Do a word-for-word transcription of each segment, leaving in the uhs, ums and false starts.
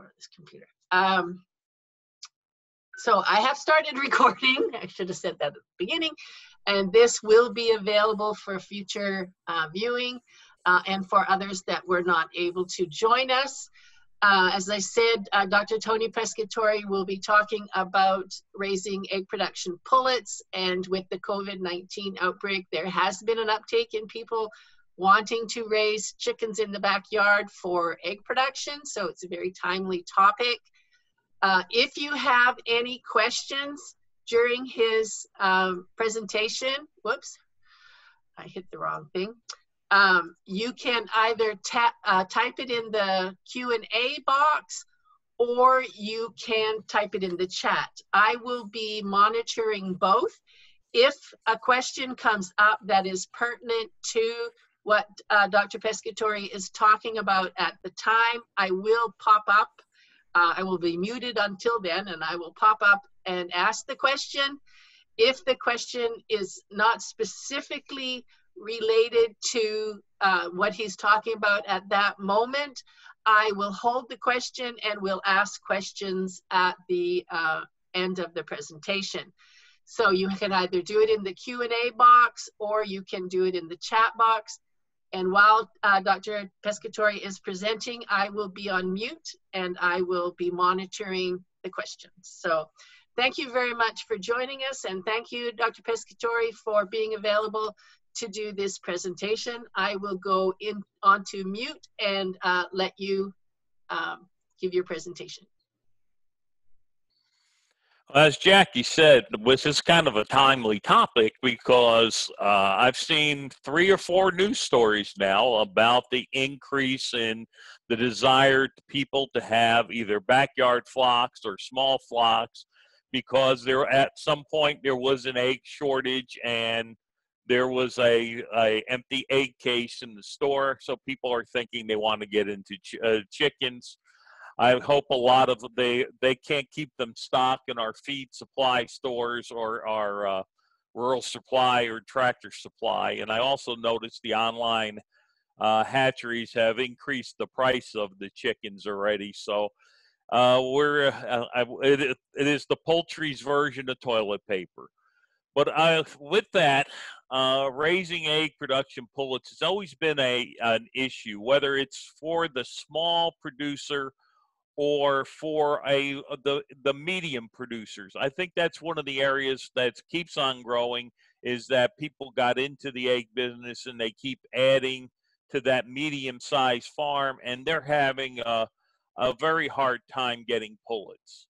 corner of this computer. Um, so I have started recording. I should have said that at the beginning. And this will be available for future uh, viewing uh, and for others that were not able to join us. Uh, as I said, uh, Doctor Tony Pescatore will be talking about raising egg production pullets, and with the COVID nineteen outbreak, there has been an uptake in people wanting to raise chickens in the backyard for egg production, so it's a very timely topic. Uh, if you have any questions during his um, presentation, whoops, I hit the wrong thing. Um, you can either tap, uh, type it in the Q and A box, or you can type it in the chat. I will be monitoring both. If a question comes up that is pertinent to what uh, Doctor Pescatore is talking about at the time, I will pop up. Uh, I will be muted until then, and I will pop up and ask the question. If the question is not specifically related to uh, what he's talking about at that moment, I will hold the question and will ask questions at the uh, end of the presentation. So you can either do it in the Q and A box, or you can do it in the chat box. And while uh, Doctor Pescatore is presenting, I will be on mute and I will be monitoring the questions. So thank you very much for joining us, and thank you, Doctor Pescatore, for being available to do this presentation. I will go in onto mute and uh, let you um, give your presentation. As Jackie said, this is kind of a timely topic because uh, I've seen three or four news stories now about the increase in the desire to people to have either backyard flocks or small flocks, because there at some point there was an egg shortage and there was a, a empty egg case in the store, so people are thinking they want to get into ch uh, chickens. I hope a lot of them, they, they can't keep them stocked in our feed supply stores or our uh, rural supply or tractor supply. And I also noticed the online uh, hatcheries have increased the price of the chickens already. So uh, we're, uh, I, it, it is the poultry's version of toilet paper. But I, with that, uh, raising egg production pullets has always been a, an issue, whether it's for the small producer or for a the the medium producers. I think that's one of the areas that keeps on growing, is that people got into the egg business and they keep adding to that medium-sized farm, and they're having a, a very hard time getting pullets.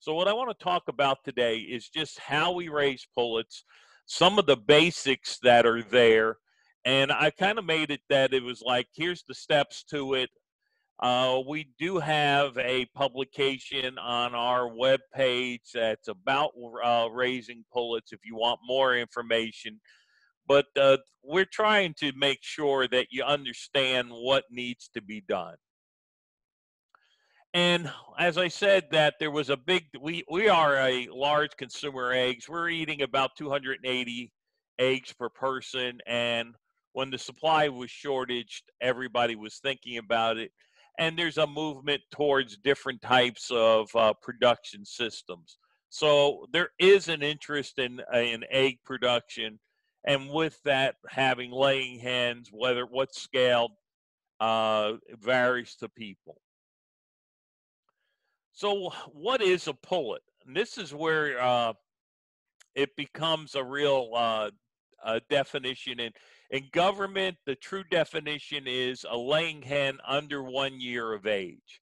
So what I want to talk about today is just how we raise pullets, some of the basics that are there, and I kind of made it that it was like, here's the steps to it. Uh, we do have a publication on our web page that's about uh, raising pullets if you want more information. But uh, we're trying to make sure that you understand what needs to be done. And as I said, that there was a big, we, we are a large consumer of eggs. We're eating about two hundred eighty eggs per person. And when the supply was shortage, everybody was thinking about it. And there's a movement towards different types of uh, production systems. So there is an interest in, uh, in egg production. And with that, having laying hens, whether what scale uh, varies to people. So what is a pullet? And this is where uh, it becomes a real uh, uh, definition. And in government, the true definition is a laying hen under one year of age.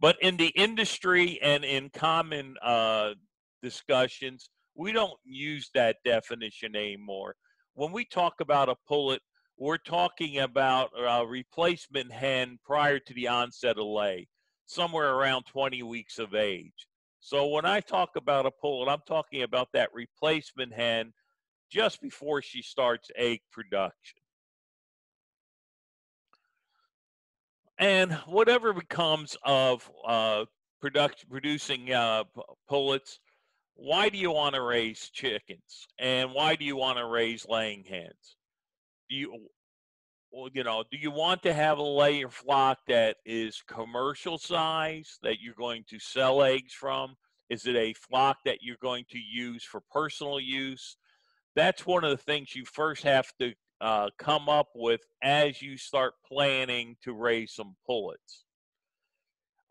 But in the industry and in common uh, discussions, we don't use that definition anymore. When we talk about a pullet, we're talking about a replacement hen prior to the onset of lay, somewhere around twenty weeks of age. So when I talk about a pullet, I'm talking about that replacement hen just before she starts egg production. And whatever becomes of uh, product, producing uh, pullets, why do you want to raise chickens? And why do you want to raise laying hens? Do you, you know, do you want to have a layer flock that is commercial size that you're going to sell eggs from? Is it a flock that you're going to use for personal use? That's one of the things you first have to uh, come up with as you start planning to raise some pullets.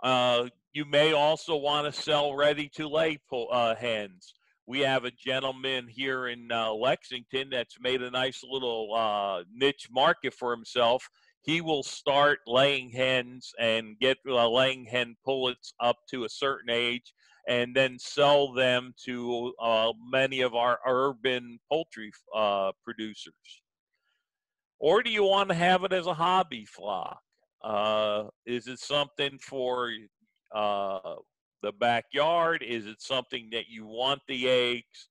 Uh, you may also want to sell ready-to-lay uh, hens. We have a gentleman here in uh, Lexington that's made a nice little uh, niche market for himself. He will start laying hens and get uh, laying hen pullets up to a certain age and then sell them to uh, many of our urban poultry uh, producers. Or do you want to have it as a hobby flock? Uh, is it something for uh, the backyard? Is it something that you want the eggs?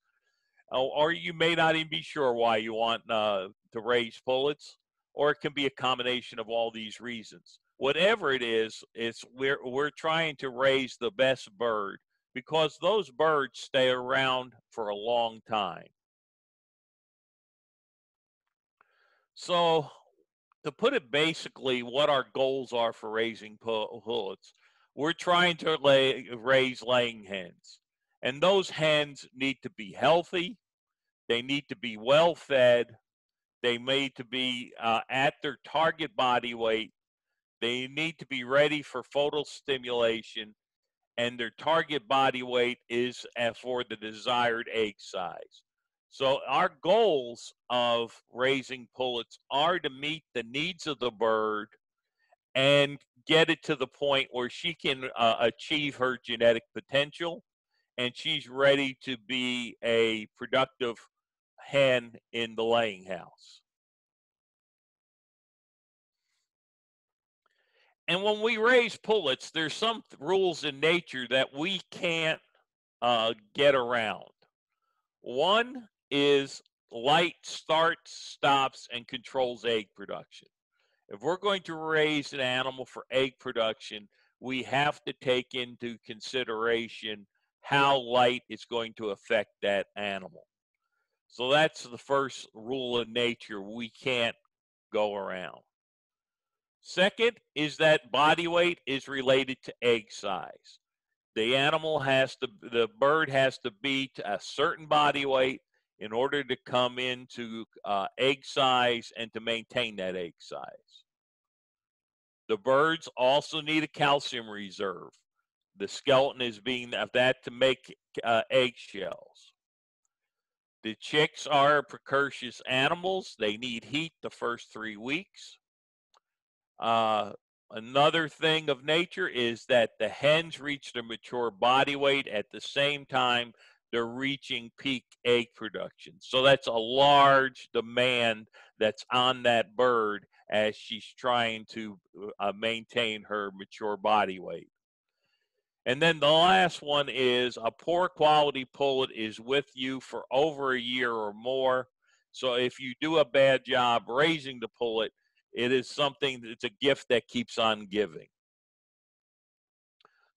Oh, or you may not even be sure why you want uh, to raise pullets, or it can be a combination of all these reasons. Whatever it is, it's we're, we're trying to raise the best bird, because those birds stay around for a long time. So to put it basically, what our goals are for raising pullets, we're trying to lay, raise laying hens. And those hens need to be healthy. They need to be well fed. They need to be uh, at their target body weight. They need to be ready for photostimulation, and their target body weight is for the desired egg size. So our goals of raising pullets are to meet the needs of the bird and get it to the point where she can uh, achieve her genetic potential, and she's ready to be a productive hen in the laying house. And when we raise pullets, there's some th- rules in nature that we can't uh, get around. One is light starts, stops, and controls egg production. If we're going to raise an animal for egg production, we have to take into consideration how light is going to affect that animal. So that's the first rule of nature we can't go around. Second is that body weight is related to egg size. The animal has to, the bird has to be to a certain body weight in order to come into uh, egg size and to maintain that egg size. The birds also need a calcium reserve. The skeleton is being of that to make uh, eggshells. The chicks are precocious animals. They need heat the first three weeks. Uh, another thing of nature is that the hens reach their mature body weight at the same time they're reaching peak egg production. So that's a large demand that's on that bird as she's trying to uh, maintain her mature body weight. And then the last one is a poor quality pullet is with you for over a year or more. So if you do a bad job raising the pullet, it is something, it's a gift that keeps on giving.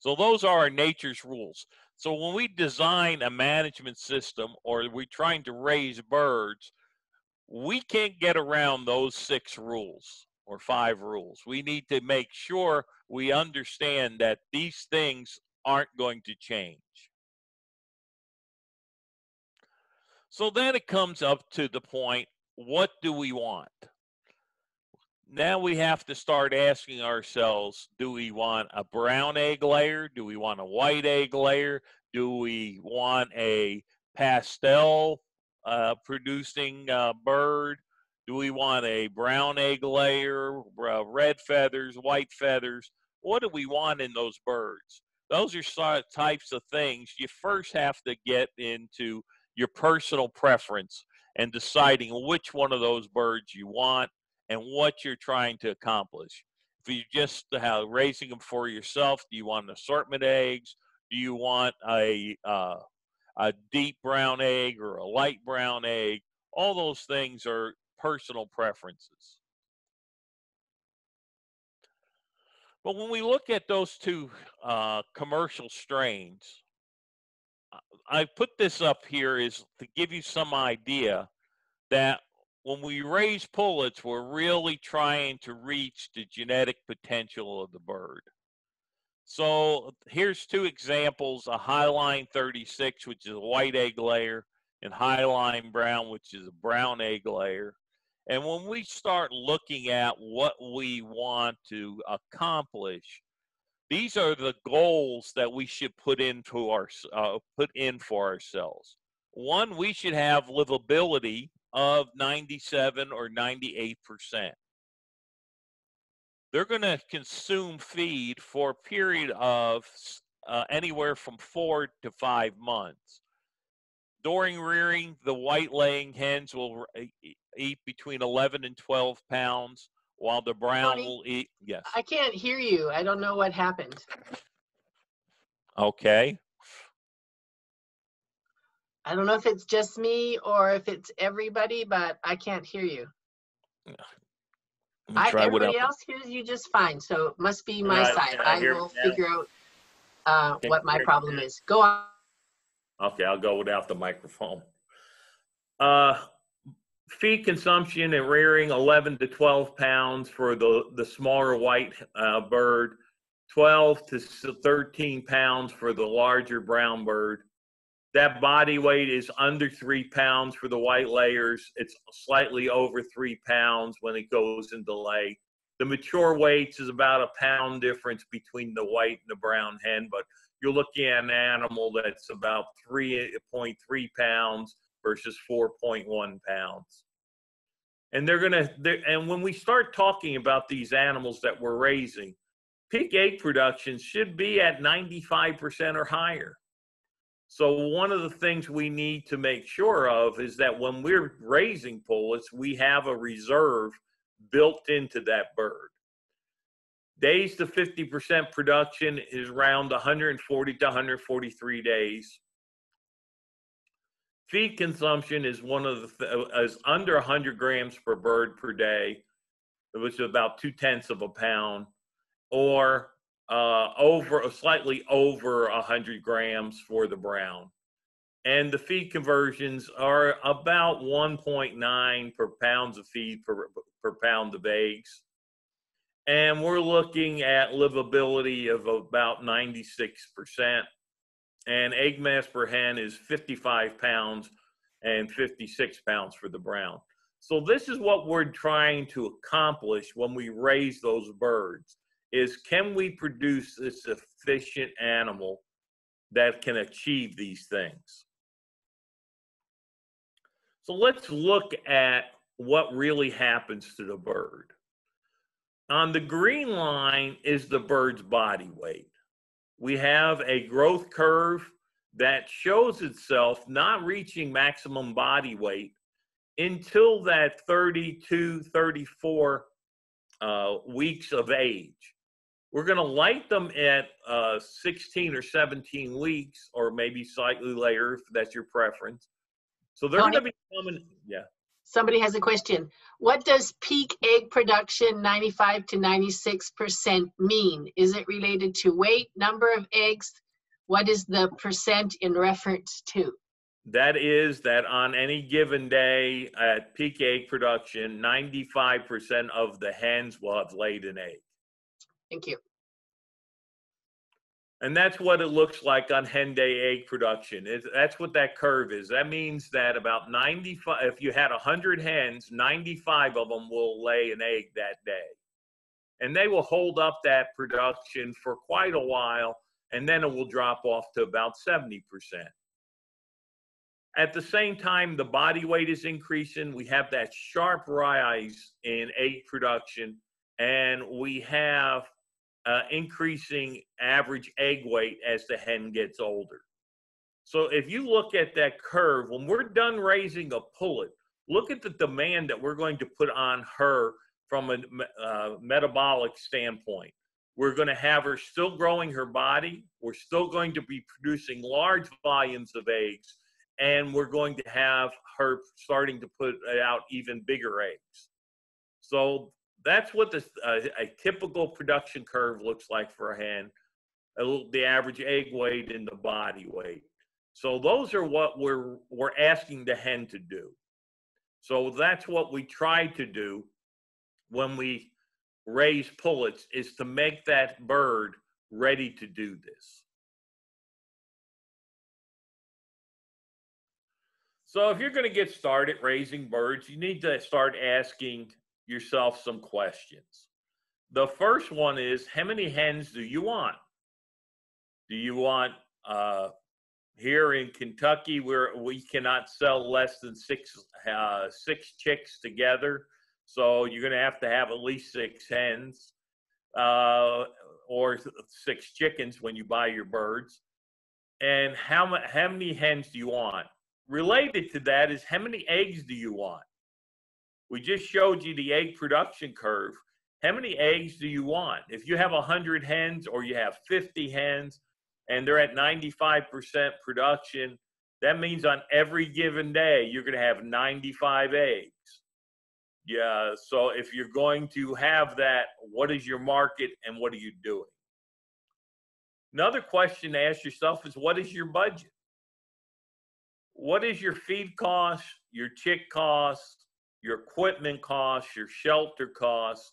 So those are our nature's rules. So when we design a management system or we're trying to raise birds, we can't get around those six rules or five rules. We need to make sure we understand that these things aren't going to change. So then it comes up to the point, what do we want? Now we have to start asking ourselves, do we want a brown egg layer? Do we want a white egg layer? Do we want a pastel uh, producing uh, bird? Do we want a brown egg layer, uh, red feathers, white feathers? What do we want in those birds? Those are sort of types of things you first have to get into your personal preference and deciding which one of those birds you want and what you're trying to accomplish. If you just uh, raising them for yourself, do you want an assortment of eggs? Do you want a, uh, a deep brown egg or a light brown egg? All those things are personal preferences. But when we look at those two uh, commercial strains, I put this up here is to give you some idea that when we raise pullets, we're really trying to reach the genetic potential of the bird. So here's two examples, a Highline thirty-six, which is a white egg layer, and Highline Brown, which is a brown egg layer. And when we start looking at what we want to accomplish, these are the goals that we should put into our uh, put in for ourselves. One, we should have livability of ninety-seven or ninety-eight percent. They're going to consume feed for a period of uh, anywhere from four to five months. During rearing, the white laying hens will eat between eleven and twelve pounds, while the brown Tony, will eat, yes. I can't hear you. I don't know what happened. Okay. I don't know if it's just me or if it's everybody, but I can't hear you. I, everybody else hears you just fine, so it must be my uh, side. I, I will figure out uh, what my problem is. Go on. Okay, I'll go without the microphone. Uh, feed consumption and rearing, eleven to twelve pounds for the, the smaller white uh, bird, twelve to thirteen pounds for the larger brown bird. That body weight is under three pounds for the white layers. It's slightly over three pounds when it goes into lay. The mature weights is about a pound difference between the white and the brown hen, but you're looking at an animal that's about three point three pounds versus four point one pounds. And they're gonna, they're, and when we start talking about these animals that we're raising, peak egg production should be at ninety-five percent or higher. So one of the things we need to make sure of is that when we're raising pullets, we have a reserve built into that bird. Days to fifty percent production is around one hundred forty to one hundred forty-three days. Feed consumption is one of the th is under one hundred grams per bird per day, which is about two tenths of a pound, or uh, over slightly over one hundred grams for the brown. And the feed conversions are about one point nine per pounds of feed per, per pound of eggs. And we're looking at livability of about ninety-six percent. And egg mass per hen is fifty-five pounds and fifty-six pounds for the brown. So this is what we're trying to accomplish when we raise those birds, is can we produce this efficient animal that can achieve these things? So let's look at what really happens to the bird. On the green line is the bird's body weight. We have a growth curve that shows itself not reaching maximum body weight until that thirty-two, thirty-four uh, weeks of age. We're gonna light them at uh, sixteen or seventeen weeks, or maybe slightly later if that's your preference. So they're Tony, gonna be coming, yeah. Somebody has a question. What does peak egg production ninety-five to ninety-six percent mean? Is it related to weight, number of eggs? What is the percent in reference to? That is that on any given day at peak egg production, ninety-five percent of the hens will have laid an egg. Thank you. And that's what it looks like on hen day egg production. It, that's what that curve is. That means that about ninety-five, if you had one hundred hens, ninety-five of them will lay an egg that day. And they will hold up that production for quite a while, and then it will drop off to about seventy percent. At the same time, the body weight is increasing. We have that sharp rise in egg production, and we have Uh, increasing average egg weight as the hen gets older. So if you look at that curve, when we're done raising a pullet, look at the demand that we're going to put on her from a uh, metabolic standpoint. We're going to have her still growing her body. We're still going to be producing large volumes of eggs, and we're going to have her starting to put out even bigger eggs. So that's what the, uh, a typical production curve looks like for a hen, the average egg weight and the body weight. So those are what we're, we're asking the hen to do. So that's what we try to do when we raise pullets, is to make that bird ready to do this. So if you're going to get started raising birds, you need to start asking yourself some questions. The first one is, how many hens do you want? Do you want, uh, here in Kentucky, where we cannot sell less than six, uh, six chicks together, so you're going to have to have at least six hens uh, or six chickens when you buy your birds. And how, how many hens do you want? Related to that is, how many eggs do you want? We just showed you the egg production curve. How many eggs do you want? If you have one hundred hens or you have fifty hens and they're at ninety-five percent production, that means on every given day, you're going to have ninety-five eggs. Yeah, so if you're going to have that, what is your market and what are you doing? Another question to ask yourself is, what is your budget? What is your feed cost, your chick cost, your equipment cost, your shelter cost,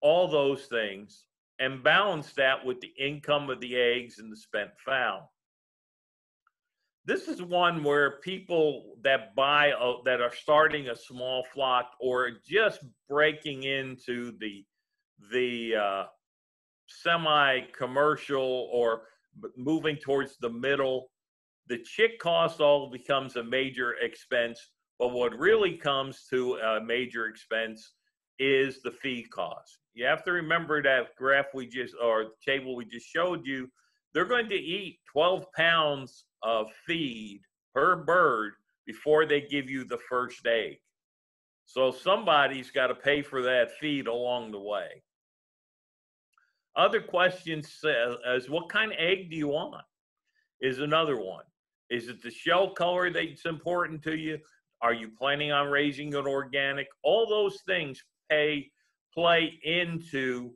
all those things, and balance that with the income of the eggs and the spent fowl. This is one where people that buy, uh, that are starting a small flock or just breaking into the, the uh, semi-commercial or moving towards the middle, the chick cost all becomes a major expense, but what really comes to a major expense is the feed cost. You have to remember that graph we just, or the table we just showed you, they're going to eat twelve pounds of feed per bird before they give you the first egg. So somebody's got to pay for that feed along the way. Other questions is, what kind of egg do you want? Is another one. Is it the shell color that's important to you? Are you planning on raising an organic? All those things pay, play into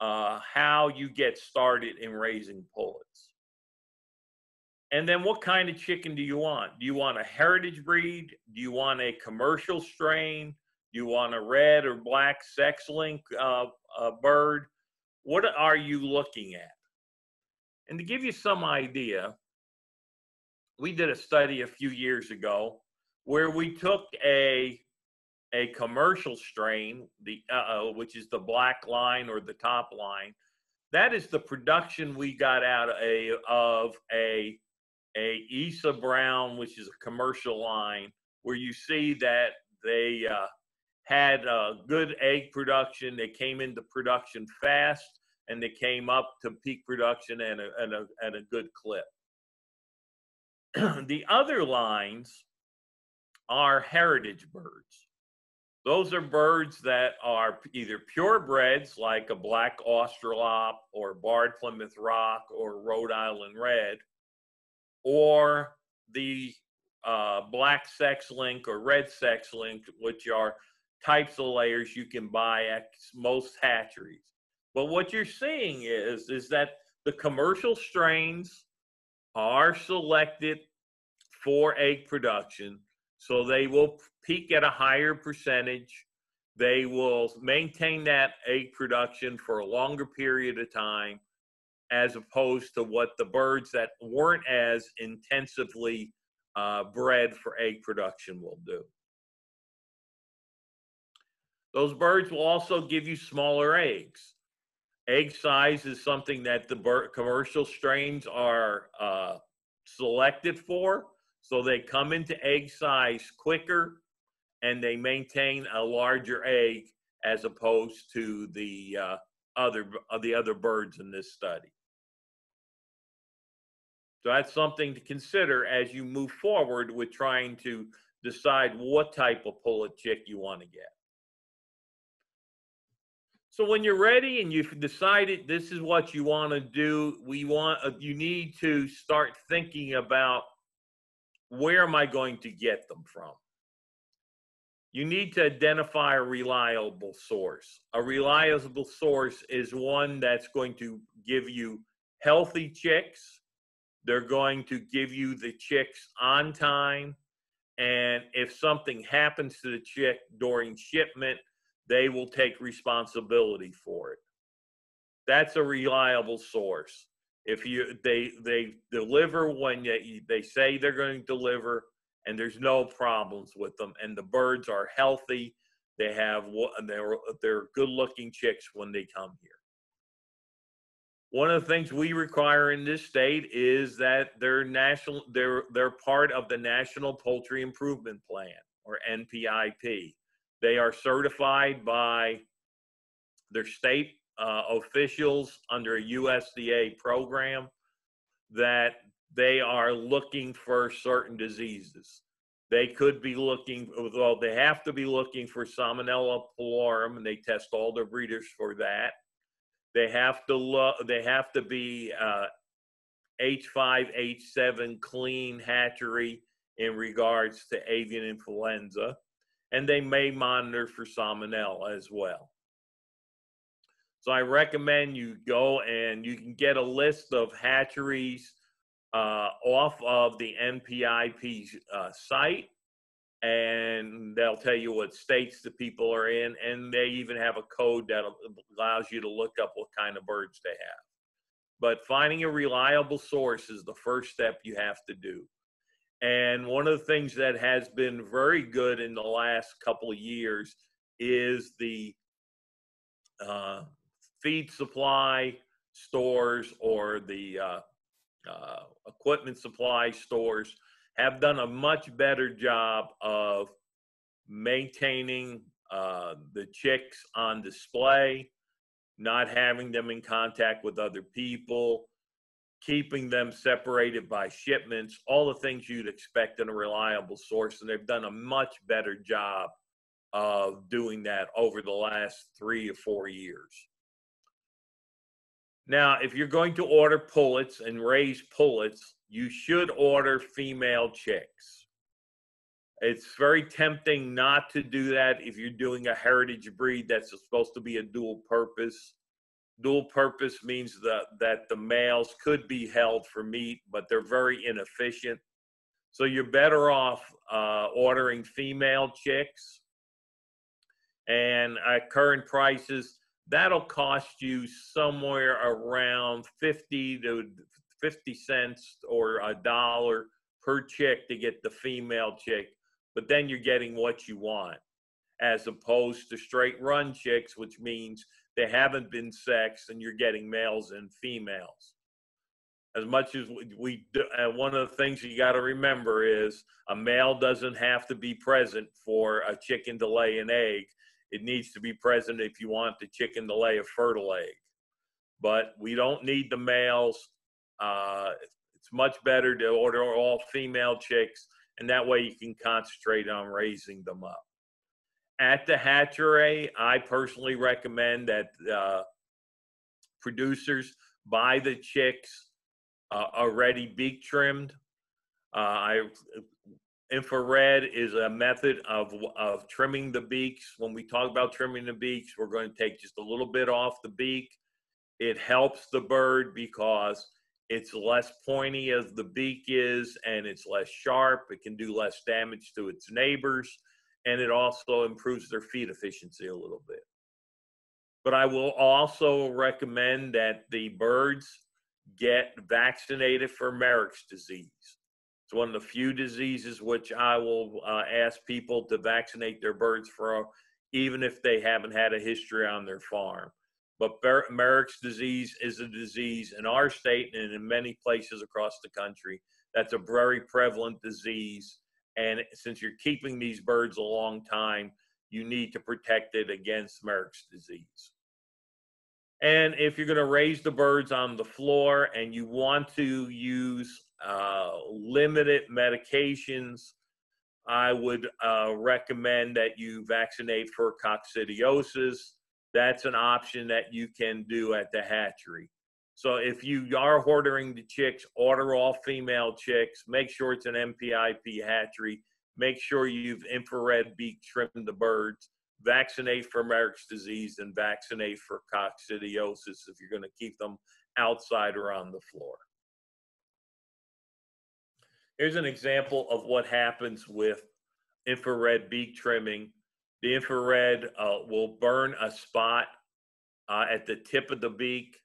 uh, how you get started in raising pullets. And then, what kind of chicken do you want? Do you want a heritage breed? Do you want a commercial strain? Do you want a red or black sex link uh, uh, bird? What are you looking at? And to give you some idea, we did a study a few years ago where we took a, a commercial strain, the, uh, which is the black line or the top line. That is the production we got out of a, of a A I S A Brown, which is a commercial line, where you see that they uh, had uh, good egg production. They came into production fast, and they came up to peak production at a, at a, at a good clip. The other lines are heritage birds. Those are birds that are either purebreds, like a Black Australorp or Barred Plymouth Rock or Rhode Island Red, or the uh, black sex link or red sex link, which are types of layers you can buy at most hatcheries. But what you're seeing is, is that the commercial strains are selected for egg production, so they will peak at a higher percentage. They will maintain that egg production for a longer period of time, as opposed to what the birds that weren't as intensively uh, bred for egg production will do. Those birds will also give you smaller eggs. Egg size is something that the bird commercial strains are uh, selected for, so they come into egg size quicker and they maintain a larger egg as opposed to the, uh, other, uh, the other birds in this study. So that's something to consider as you move forward with trying to decide what type of pullet chick you want to get. So when you're ready and you've decided this is what you want to do, we want, uh, you need to start thinking about, where am I going to get them from? You need to identify a reliable source. A reliable source is one that's going to give you healthy chicks. They're going to give you the chicks on time, And if something happens to the chick during shipment, they will take responsibility for it. That's a reliable source. If you they they deliver when they, they say they're going to deliver, and there's no problems with them, and the birds are healthy, they have they're they're good-looking chicks when they come here. One of the things we require in this state is that they're national they're they're part of the National Poultry Improvement Plan, or N P I P. They are certified by their state uh, officials under a U S D A program that they are looking for certain diseases. They could be looking, well, they have to be looking for Salmonella pallorum, and they test all their breeders for that. They have to look, they have to be uh, H five H seven clean hatchery in regards to avian influenza. And they may monitor for salmonella as well. So I recommend you go, and you can get a list of hatcheries uh, off of the N P I P uh, site, and they'll tell you what states the people are in, and they even have a code that allows you to look up what kind of birds they have. But finding a reliable source is the first step you have to do. And one of the things that has been very good in the last couple of years is the uh, feed supply stores, or the uh, uh, equipment supply stores have done a much better job of maintaining uh, the chicks on display, not having them in contact with other people, keeping them separated by shipments, all the things you'd expect in a reliable source. And they've done a much better job of doing that over the last three to four years. Now, if you're going to order pullets and raise pullets, you should order female chicks. It's very tempting not to do that if you're doing a heritage breed that's supposed to be a dual purpose. Dual purpose means the, that the males could be held for meat, but they're very inefficient. So you're better off uh, ordering female chicks. And at current prices, that'll cost you somewhere around fifty to fifty cents or a dollar per chick to get the female chick. But then you're getting what you want, as opposed to straight run chicks, which means they haven't been sexed, and you're getting males and females. As much as we, we do, uh, one of the things you got to remember is a male doesn't have to be present for a chicken to lay an egg. It needs to be present if you want the chicken to lay a fertile egg. But we don't need the males. Uh, it's much better to order all female chicks, and that way you can concentrate on raising them up. At the hatchery, I personally recommend that uh, producers buy the chicks uh, already beak trimmed. Uh, I, infrared is a method of, of trimming the beaks. When we talk about trimming the beaks, we're going to take just a little bit off the beak. It helps the bird because it's less pointy as the beak is, and it's less sharp. It can do less damage to its neighbors. And it also improves their feed efficiency a little bit. But I will also recommend that the birds get vaccinated for Marek's disease. It's one of the few diseases which I will uh, ask people to vaccinate their birds for, even if they haven't had a history on their farm. But Marek's disease is a disease in our state and in many places across the country. That's a very prevalent disease. And since you're keeping these birds a long time, you need to protect it against Marek's disease. And if you're going to raise the birds on the floor and you want to use uh, limited medications, I would uh, recommend that you vaccinate for coccidiosis. That's an option that you can do at the hatchery. So if you are ordering the chicks, order all female chicks, make sure it's an N P I P hatchery, make sure you've infrared beak trimmed the birds, vaccinate for Marek's disease, and vaccinate for coccidiosis if you're going to keep them outside or on the floor. Here's an example of what happens with infrared beak trimming. The infrared uh, will burn a spot uh, at the tip of the beak,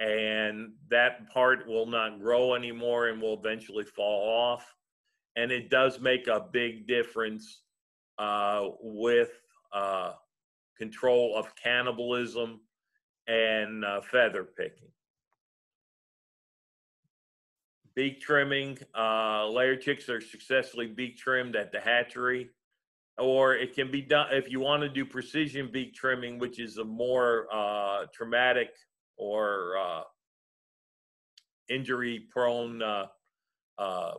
and that part will not grow anymore and will eventually fall off. And it does make a big difference uh, with uh, control of cannibalism and uh, feather picking. Beak trimming, uh, layer chicks are successfully beak trimmed at the hatchery, or it can be done if you want to do precision beak trimming, which is a more uh, traumatic or uh, injury-prone uh, uh,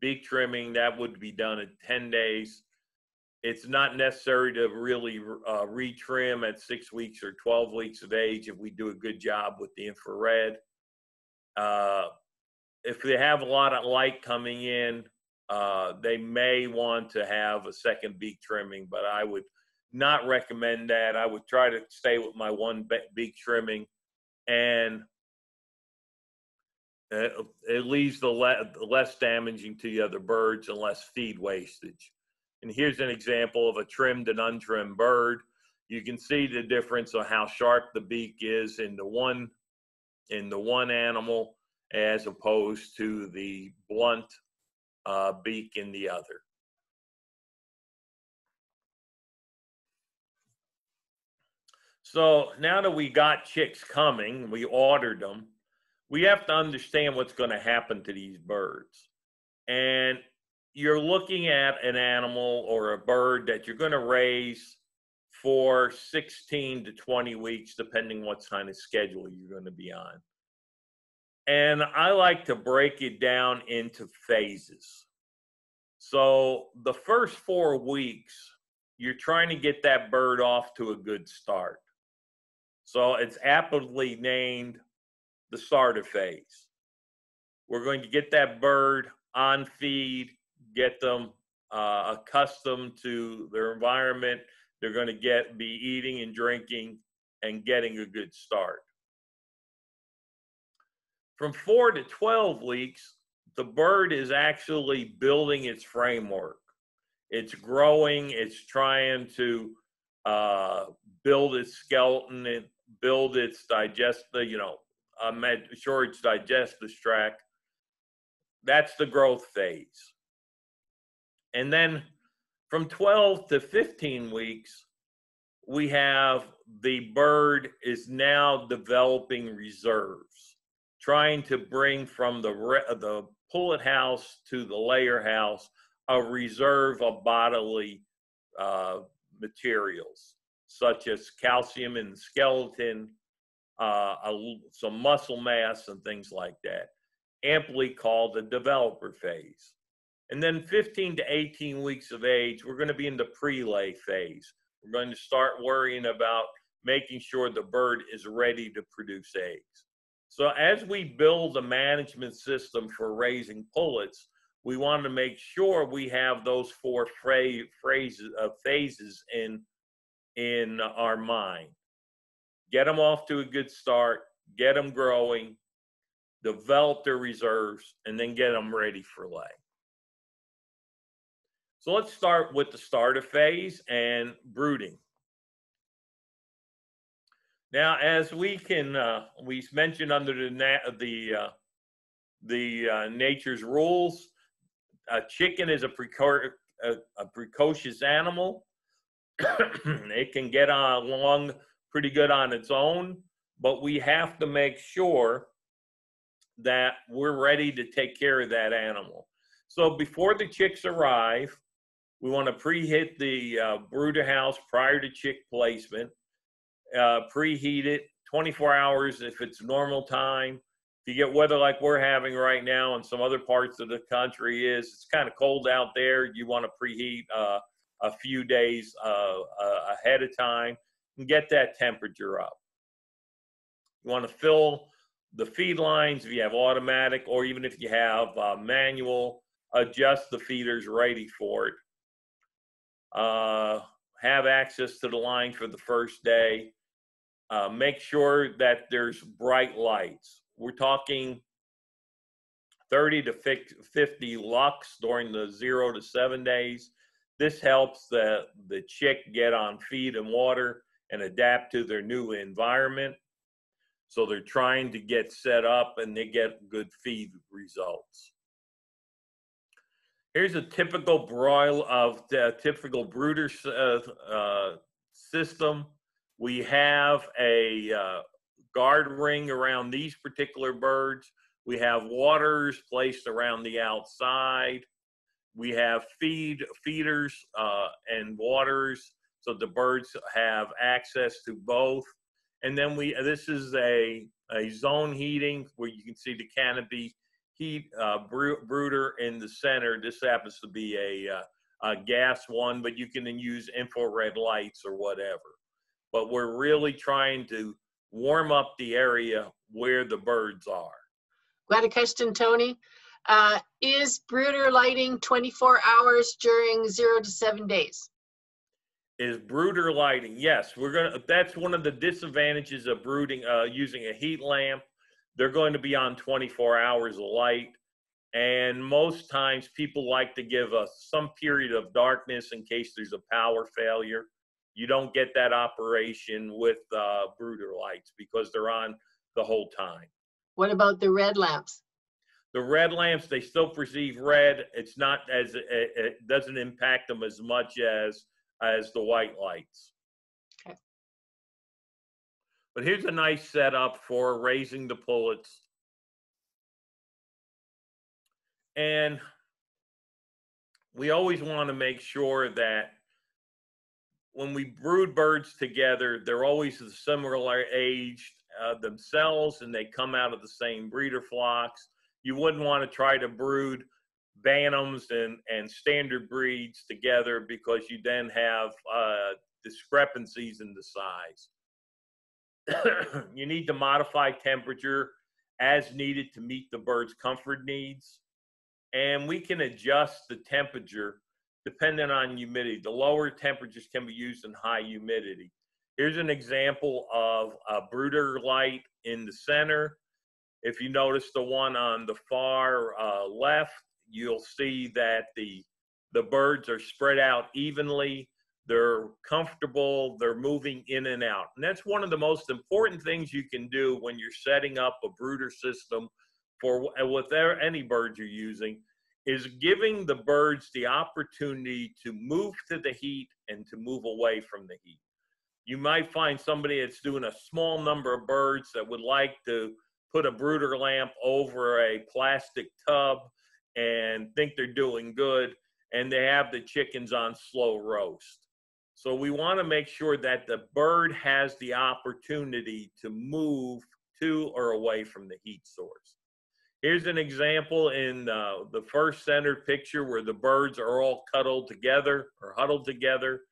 beak trimming. That would be done in ten days. It's not necessary to really uh, retrim at six weeks or twelve weeks of age if we do a good job with the infrared. Uh, if they have a lot of light coming in, uh, they may want to have a second beak trimming, but I would not recommend that. I would try to stay with my one beak trimming, and it, it leaves the le less damaging to the other birds and less feed wastage. And here's an example of a trimmed and untrimmed bird. You can see the difference of how sharp the beak is in the one, in the one animal as opposed to the blunt uh, beak in the other. So now that we got chicks coming, we ordered them, we have to understand what's going to happen to these birds. And you're looking at an animal or a bird that you're going to raise for sixteen to twenty weeks, depending what kind of schedule you're going to be on. And I like to break it down into phases. So the first four weeks, you're trying to get that bird off to a good start. So it's aptly named the starter phase. We're going to get that bird on feed, get them uh, accustomed to their environment. They're going to get be eating and drinking and getting a good start. From four to twelve weeks, the bird is actually building its framework. It's growing. It's trying to uh, build its skeleton and build its digestive, you know, I'm sure its digestive tract. That's the growth phase. And then from twelve to fifteen weeks, we have the bird is now developing reserves, trying to bring from the, the pullet house to the layer house a reserve of bodily uh, materials, such as calcium in the skeleton, uh, a, some muscle mass, and things like that, amply called the developer phase. And then fifteen to eighteen weeks of age, we're going to be in the prelay phase. We're going to start worrying about making sure the bird is ready to produce eggs. So as we build a management system for raising pullets, we want to make sure we have those four phrases, uh, phases in, in our mind. Get them off to a good start, get them growing, develop their reserves, and then get them ready for lay. So let's start with the starter phase and brooding. Now, as we can, uh, we mentioned under the na the uh, the uh, nature's rules, a chicken is a, preco a, a precocious animal. It can get on along pretty good on its own, but we have to make sure that we're ready to take care of that animal. So before the chicks arrive, we want to preheat the uh, brooder house prior to chick placement, uh, preheat it twenty-four hours if it's normal time. If you get weather like we're having right now in some other parts of the country, is it's kind of cold out there, you want to preheat uh, a few days uh, uh, ahead of time and get that temperature up. You want to fill the feed lines if you have automatic, or even if you have uh, manual, adjust the feeders ready for it. Uh, have access to the line for the first day. Uh, make sure that there's bright lights. We're talking thirty to fifty lux during the zero to seven days. This helps the, the chick get on feed and water and adapt to their new environment. So they're trying to get set up and they get good feed results. Here's a typical broil of the typical brooder uh, uh, system. We have a uh, guard ring around these particular birds. We have waters placed around the outside. We have feed feeders uh, and waters, so the birds have access to both. And then we, this is a, a zone heating where you can see the canopy heat uh, brooder in the center. This happens to be a, a gas one, but you can then use infrared lights or whatever. But we're really trying to warm up the area where the birds are. Got a question, Tony. Uh, is brooder lighting twenty-four hours during zero to seven days? Is brooder lighting? Yes, we're gonna. That's one of the disadvantages of brooding uh, using a heat lamp. They're going to be on twenty-four hours of light, and most times people like to give us some period of darkness in case there's a power failure. You don't get that operation with uh, brooder lights because they're on the whole time. What about the red lamps? The red lamps, they still perceive red. It's not as it, it doesn't impact them as much as as the white lights. Okay. But here's a nice setup for raising the pullets. And we always want to make sure that when we brood birds together, they're always the similar age uh, themselves, and they come out of the same breeder flocks. You wouldn't want to try to brood Bantams and, and standard breeds together because you then have uh, discrepancies in the size. You need to modify temperature as needed to meet the bird's comfort needs. And we can adjust the temperature depending on humidity. The lower temperatures can be used in high humidity. Here's an example of a brooder light in the center. If you notice the one on the far uh, left, you'll see that the, the birds are spread out evenly, they're comfortable, they're moving in and out. And that's one of the most important things you can do when you're setting up a brooder system for whatever any birds you're using, is giving the birds the opportunity to move to the heat and to move away from the heat. You might find somebody that's doing a small number of birds that would like to put a brooder lamp over a plastic tub and think they're doing good, and they have the chickens on slow roast. So we want to make sure that the bird has the opportunity to move to or away from the heat source. Here's an example in uh, the first centered picture where the birds are all cuddled together or huddled together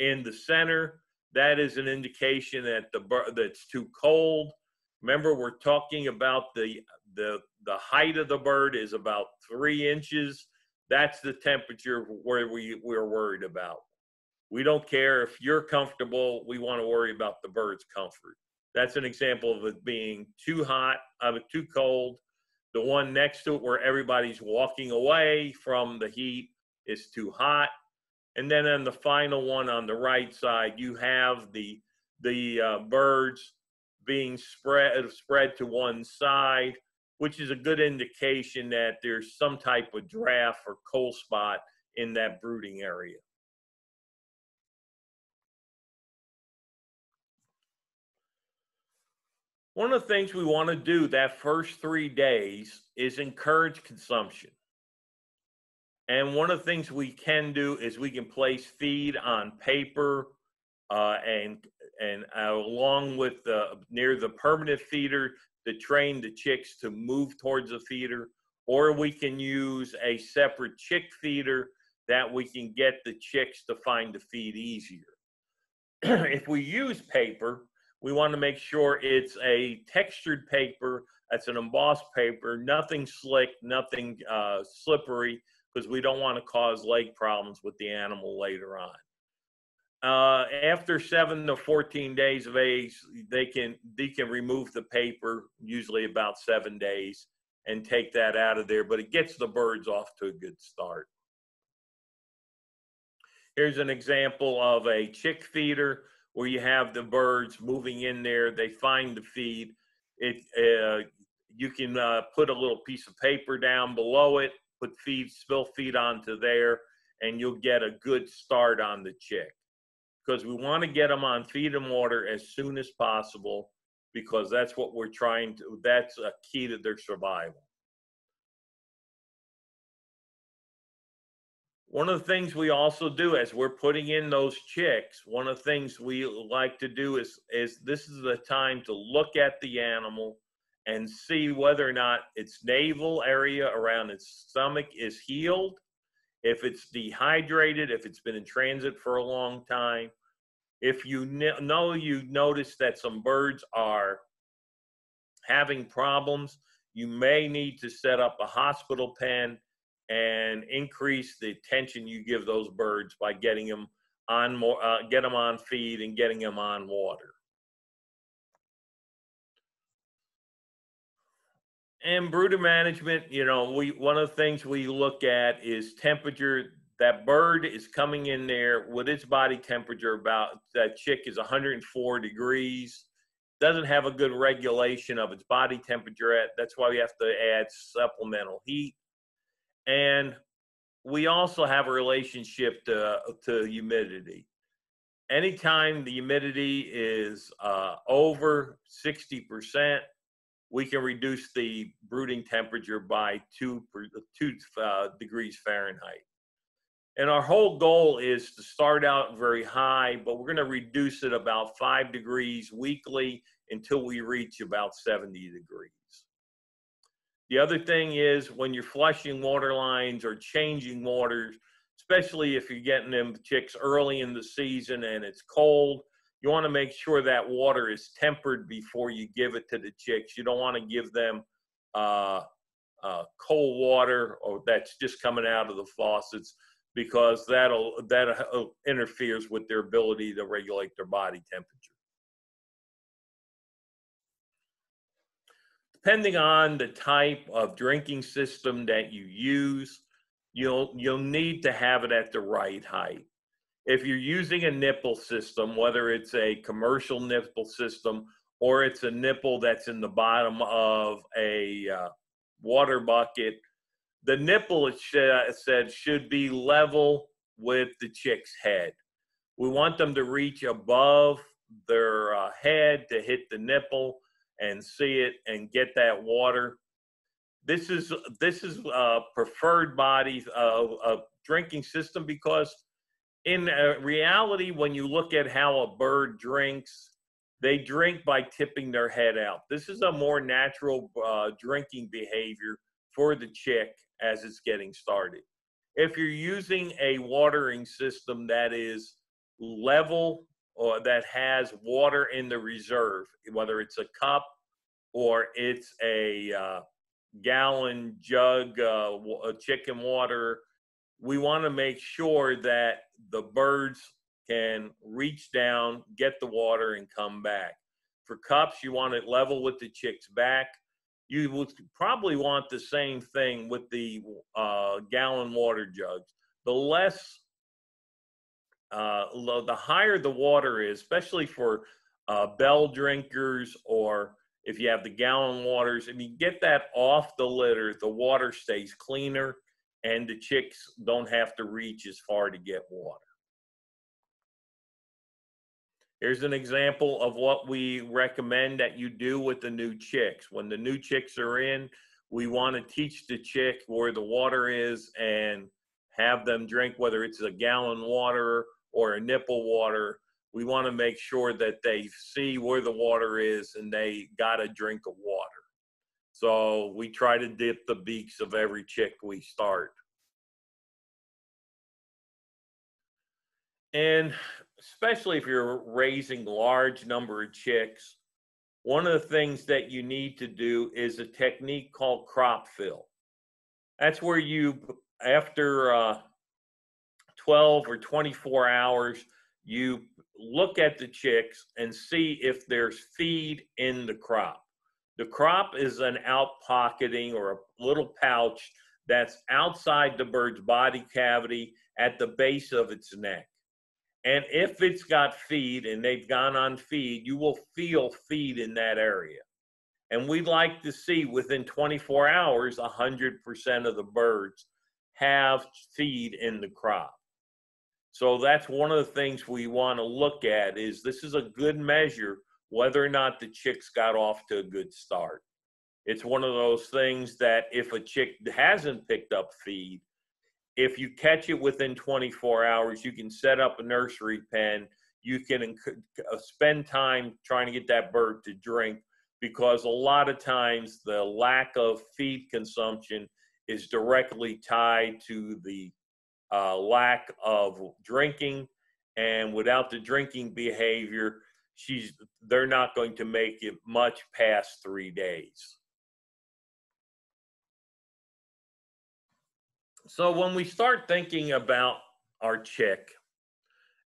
in the center. That is an indication that the bird that's too cold. Remember, we're talking about the, the, the height of the bird is about three inches. That's the temperature where we, we're worried about. We don't care if you're comfortable. We want to worry about the bird's comfort. That's an example of it being too hot, uh, too cold. The one next to it where everybody's walking away from the heat is too hot. And then on the final one on the right side, you have the, the uh, birds being spread, spread to one side, which is a good indication that there's some type of draft or cold spot in that brooding area. One of the things we want to do that first three days is encourage consumption. And one of the things we can do is we can place feed on paper uh, and and uh, along with the, near the permanent feeder to train the chicks to move towards the feeder, or we can use a separate chick feeder that we can get the chicks to find the feed easier. If we use paper, we want to make sure it's a textured paper, that's an embossed paper, nothing slick, nothing uh, slippery, because we don't want to cause leg problems with the animal later on. Uh, after seven to fourteen days of age, they can, they can remove the paper, usually about seven days, and take that out of there, but it gets the birds off to a good start. Here's an example of a chick feeder where you have the birds moving in there. They find the feed. It, uh, you can uh, put a little piece of paper down below it, put feed, spill feed onto there, and you'll get a good start on the chick. Because we want to get them on feed and water as soon as possible, because that's what we're trying to, that's a key to their survival. One of the things we also do as we're putting in those chicks, one of the things we like to do is, is this is the time to look at the animal and see whether or not its navel area around its stomach is healed, if it's dehydrated, if it's been in transit for a long time. If you know you notice that some birds are having problems, you may need to set up a hospital pen and increase the attention you give those birds by getting them on more, uh, get them on feed and getting them on water. And brooder management, you know, we one of the things we look at is temperature. That bird is coming in there with its body temperature about, that chick is one hundred four degrees, doesn't have a good regulation of its body temperature at, that's why we have to add supplemental heat. And we also have a relationship to, to humidity. Anytime the humidity is uh, over sixty percent, we can reduce the brooding temperature by two, per, two uh, degrees Fahrenheit. And our whole goal is to start out very high, but we're going to reduce it about five degrees weekly until we reach about seventy degrees. The other thing is when you're flushing water lines or changing waters, especially if you're getting them chicks early in the season and it's cold, you want to make sure that water is tempered before you give it to the chicks. You don't want to give them uh, uh, cold water or that's just coming out of the faucets, because that'll, that interferes with their ability to regulate their body temperature. Depending on the type of drinking system that you use, you'll, you'll need to have it at the right height. If you're using a nipple system, whether it's a commercial nipple system or it's a nipple that's in the bottom of a uh, water bucket, the nipple, it said, should be level with the chick's head. We want them to reach above their uh, head to hit the nipple and see it and get that water. This is, this is a preferred body of, of drinking system, because in reality, when you look at how a bird drinks, they drink by tipping their head out. This is a more natural uh, drinking behavior for the chick as it's getting started. If you're using a watering system that is level or that has water in the reserve, whether it's a cup or it's a uh, gallon jug of uh, chicken water, we want to make sure that the birds can reach down, get the water, and come back. For cups, you want it level with the chick's back. You would probably want the same thing with the uh, gallon water jugs. The less, uh, the higher the water is, especially for uh, bell drinkers, or if you have the gallon waters, if you get that off the litter, the water stays cleaner and the chicks don't have to reach as far to get water. Here's an example of what we recommend that you do with the new chicks. When the new chicks are in, we want to teach the chick where the water is and have them drink, whether it's a gallon water or a nipple water. We want to make sure that they see where the water is and they got a drink of water. So we try to dip the beaks of every chick we start. And especially if you're raising large number of chicks, one of the things that you need to do is a technique called crop fill. That's where you, after uh, twelve or twenty-four hours, you look at the chicks and see if there's feed in the crop. The crop is an out-pocketing or a little pouch that's outside the bird's body cavity at the base of its neck. And if it's got feed and they've gone on feed, you will feel feed in that area. And we'd like to see within twenty-four hours, one hundred percent of the birds have feed in the crop. So that's one of the things we want to look at is this is a good measure whether or not the chicks got off to a good start. It's one of those things that if a chick hasn't picked up feed, if you catch it within twenty-four hours, you can set up a nursery pen. You can spend time trying to get that bird to drink, because a lot of times the lack of feed consumption is directly tied to the uh, lack of drinking. And without the drinking behavior, she's, they're not going to make it much past three days. So when we start thinking about our chick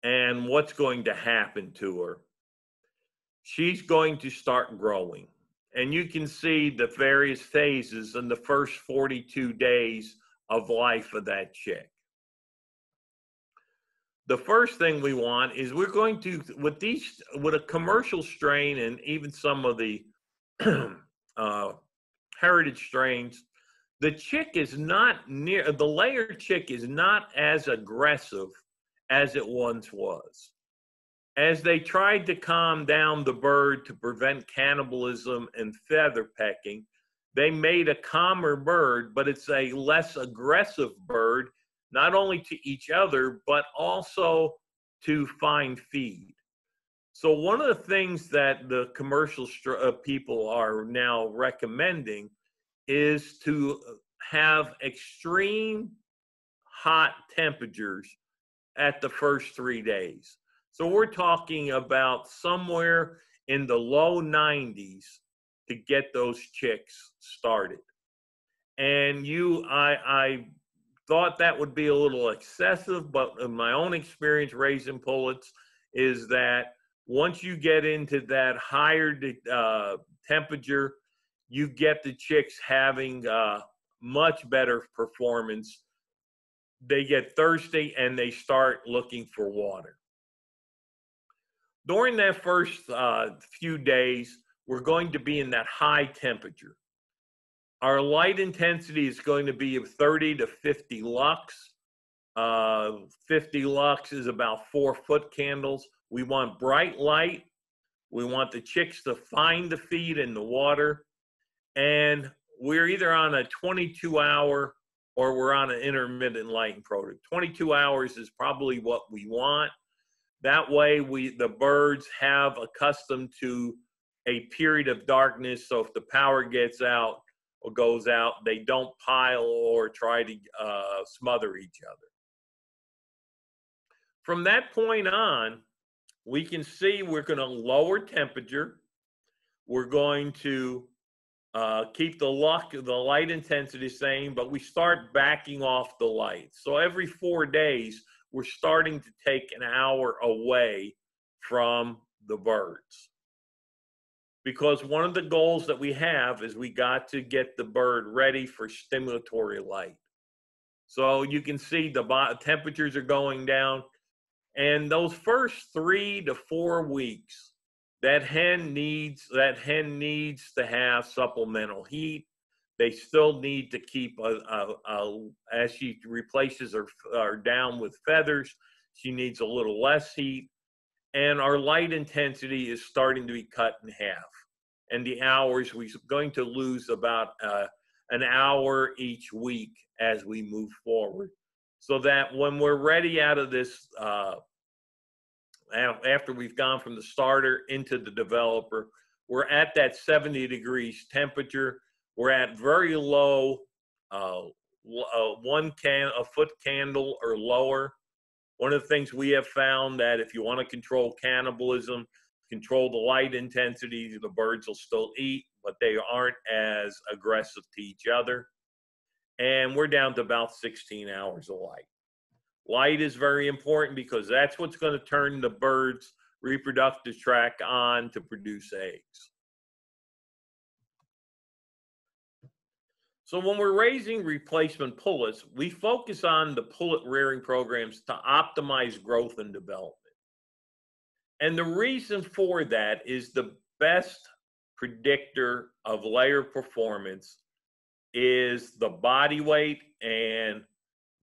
and what's going to happen to her, she's going to start growing. And you can see the various phases in the first forty-two days of life of that chick. The first thing we want is we're going to, with these, with a commercial strain and even some of the uh, heritage strains, the chick is not near, the layer chick is not as aggressive as it once was. As they tried to calm down the bird to prevent cannibalism and feather pecking, they made a calmer bird, but it's a less aggressive bird, not only to each other, but also to find feed. So one of the things that the commercial people are now recommending is to have extreme hot temperatures at the first three days. So we're talking about somewhere in the low nineties to get those chicks started. And you, I, I thought that would be a little excessive, but in my own experience raising pullets is that once you get into that higher uh, temperature, you get the chicks having uh, much better performance. They get thirsty and they start looking for water. During that first uh, few days, we're going to be in that high temperature. Our light intensity is going to be of thirty to fifty lux. Uh, fifty lux is about four foot candles. We want bright light. We want the chicks to find the feed in the water. And we're either on a twenty-two hour or we're on an intermittent lighting program. twenty-two hours is probably what we want. That way, we, the birds have accustomed to a period of darkness, so if the power gets out or goes out, they don't pile or try to uh, smother each other. From that point on, we can see we're going to lower temperature. We're going to uh, keep the, luck, the light intensity same, but we start backing off the light. So every four days, we're starting to take an hour away from the birds. Because one of the goals that we have is we got to get the bird ready for stimulatory light. So you can see the temperatures are going down. And those first three to four weeks, that hen needs, that hen needs to have supplemental heat. They still need to keep, a, a, a, as she replaces her, her down with feathers, she needs a little less heat. And our light intensity is starting to be cut in half. And the hours, we're going to lose about uh, an hour each week as we move forward. So that when we're ready out of this, uh, after we've gone from the starter into the developer, we're at that seventy degrees temperature. We're at very low, uh, one can, a foot candle or lower. One of the things we have found that if you want to control cannibalism, control the light intensity, the birds will still eat, but they aren't as aggressive to each other. And we're down to about sixteen hours of light. Light is very important because that's what's going to turn the bird's reproductive tract on to produce eggs. So when we're raising replacement pullets, we focus on the pullet rearing programs to optimize growth and development. And the reason for that is the best predictor of layer performance is the body weight and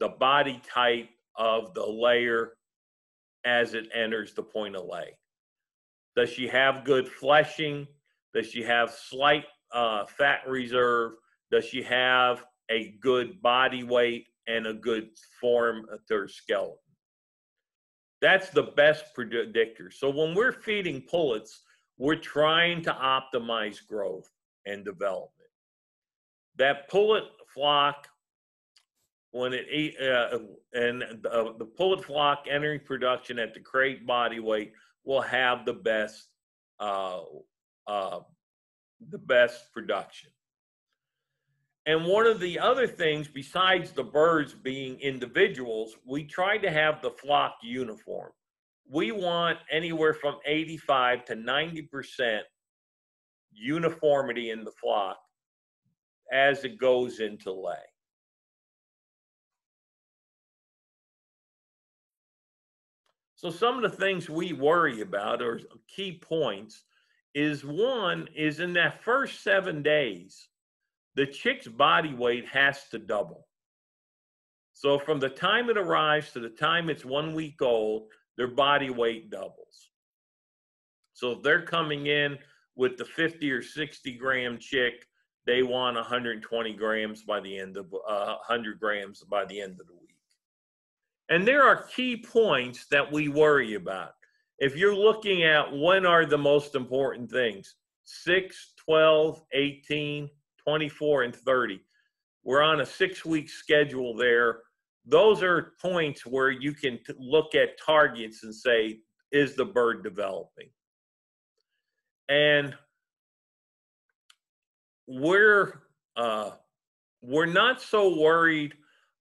the body type of the layer as it enters the point of lay. Does she have good fleshing? Does she have slight uh, fat reserve? Does she have a good body weight and a good form of her skeleton? That's the best predictor. So when we're feeding pullets, we're trying to optimize growth and development. That pullet flock, when it eat, uh, and the, the pullet flock entering production at the crate body weight will have the best, uh, uh, the best production. And one of the other things, besides the birds being individuals, we try to have the flock uniform. We want anywhere from eighty-five to ninety percent uniformity in the flock as it goes into lay. So some of the things we worry about or key points is, one is in that first seven days, the chick's body weight has to double. So from the time it arrives to the time it's one week old, their body weight doubles. So if they're coming in with the fifty or sixty gram chick, they want one hundred twenty grams by the end of, uh, one hundred grams by the end of the week. And there are key points that we worry about. If you're looking at when are the most important things, six, twelve, eighteen, twenty-four, and thirty. We're on a six-week schedule there. Those are points where you can look at targets and say, is the bird developing? And we're, uh, we're not so worried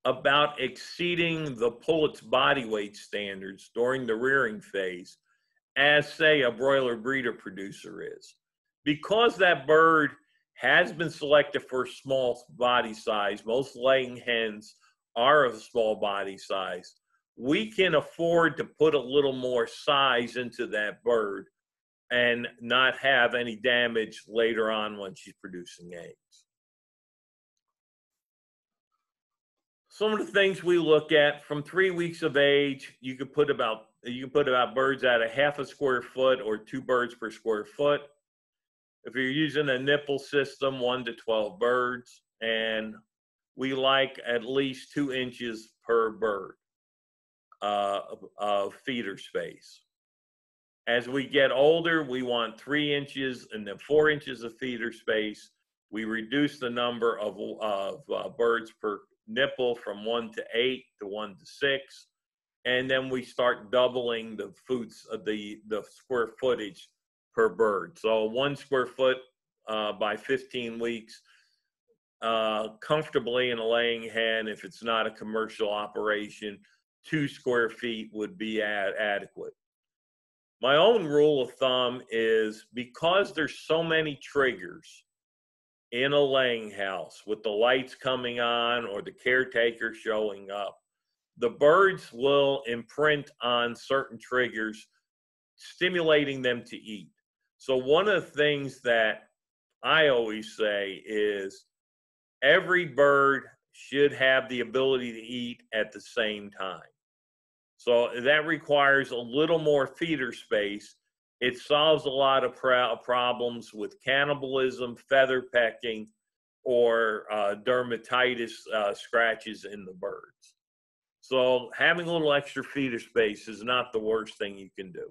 about exceeding the pullet's body weight standards during the rearing phase as, say, a broiler breeder producer is. Because that bird has been selected for small body size, most laying hens are of small body size, we can afford to put a little more size into that bird and not have any damage later on when she's producing eggs. Some of the things we look at: from three weeks of age, you can put about you can put about birds at a half a square foot or two birds per square foot. If you're using a nipple system, one to twelve birds, and we like at least two inches per bird uh, of, of feeder space. As we get older, we want three inches and then four inches of feeder space. We reduce the number of, of uh, birds per nipple from one to eight to one to six, and then we start doubling the foods of the the square footage per bird. So one square foot uh, by fifteen weeks, uh, comfortably in a laying hen. If it's not a commercial operation, two square feet would be ad adequate. My own rule of thumb is, because there's so many triggers in a laying house with the lights coming on or the caretaker showing up, the birds will imprint on certain triggers, stimulating them to eat. So one of the things that I always say is every bird should have the ability to eat at the same time. So that requires a little more feeder space. It solves a lot of problems with cannibalism, feather pecking, or uh, dermatitis uh, scratches in the birds. So having a little extra feeder space is not the worst thing you can do.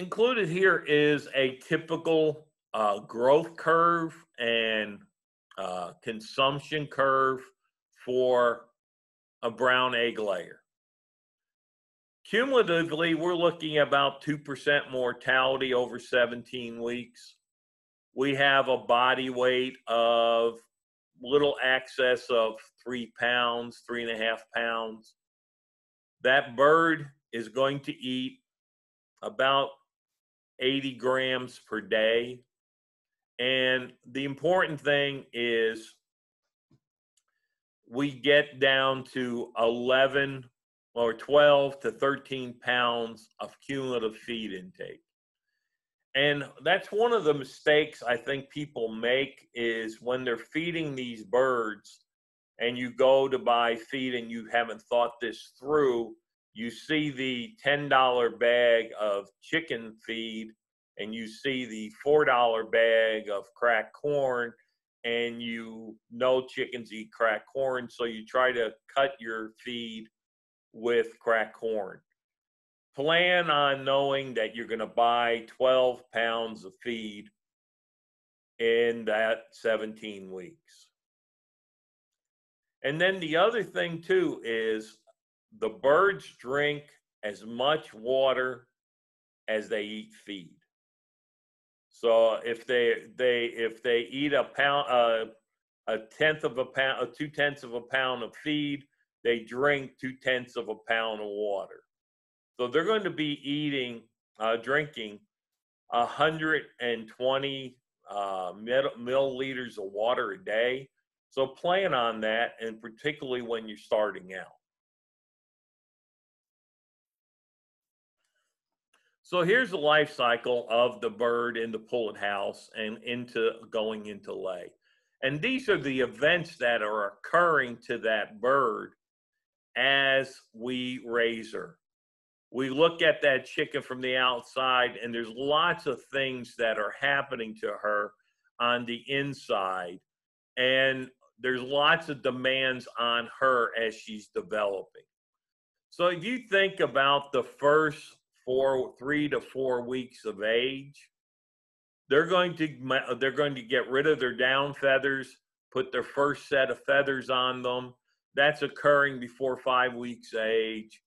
Included here is a typical uh, growth curve and uh, consumption curve for a brown egg layer. Cumulatively, we're looking at about two percent mortality over seventeen weeks. We have a body weight of little excess of three pounds, three and a half pounds. That bird is going to eat about eighty grams per day. And the important thing is we get down to eleven or twelve to thirteen pounds of cumulative feed intake. And that's one of the mistakes I think people make is when they're feeding these birds and you go to buy feed and you haven't thought this through, you see the ten dollar bag of chicken feed and you see the four dollar bag of cracked corn, and you know chickens eat cracked corn, so you try to cut your feed with cracked corn. Plan on knowing that you're gonna buy twelve pounds of feed in that seventeen weeks. And then the other thing too is the birds drink as much water as they eat feed. So if they they if they eat a pound uh, a tenth of a pound uh, two tenths of a pound of feed, they drink two tenths of a pound of water. So they're going to be eating uh, drinking one hundred twenty uh, milliliters of water a day. So plan on that, and particularly when you're starting out. So here's the life cycle of the bird in the pullet house and into going into lay. And these are the events that are occurring to that bird as we raise her. We look at that chicken from the outside, and there's lots of things that are happening to her on the inside. And there's lots of demands on her as she's developing. So if you think about the first Four, three to four weeks of age, they're going to they're going to get rid of their down feathers, put their first set of feathers on them. That's occurring before five weeks age.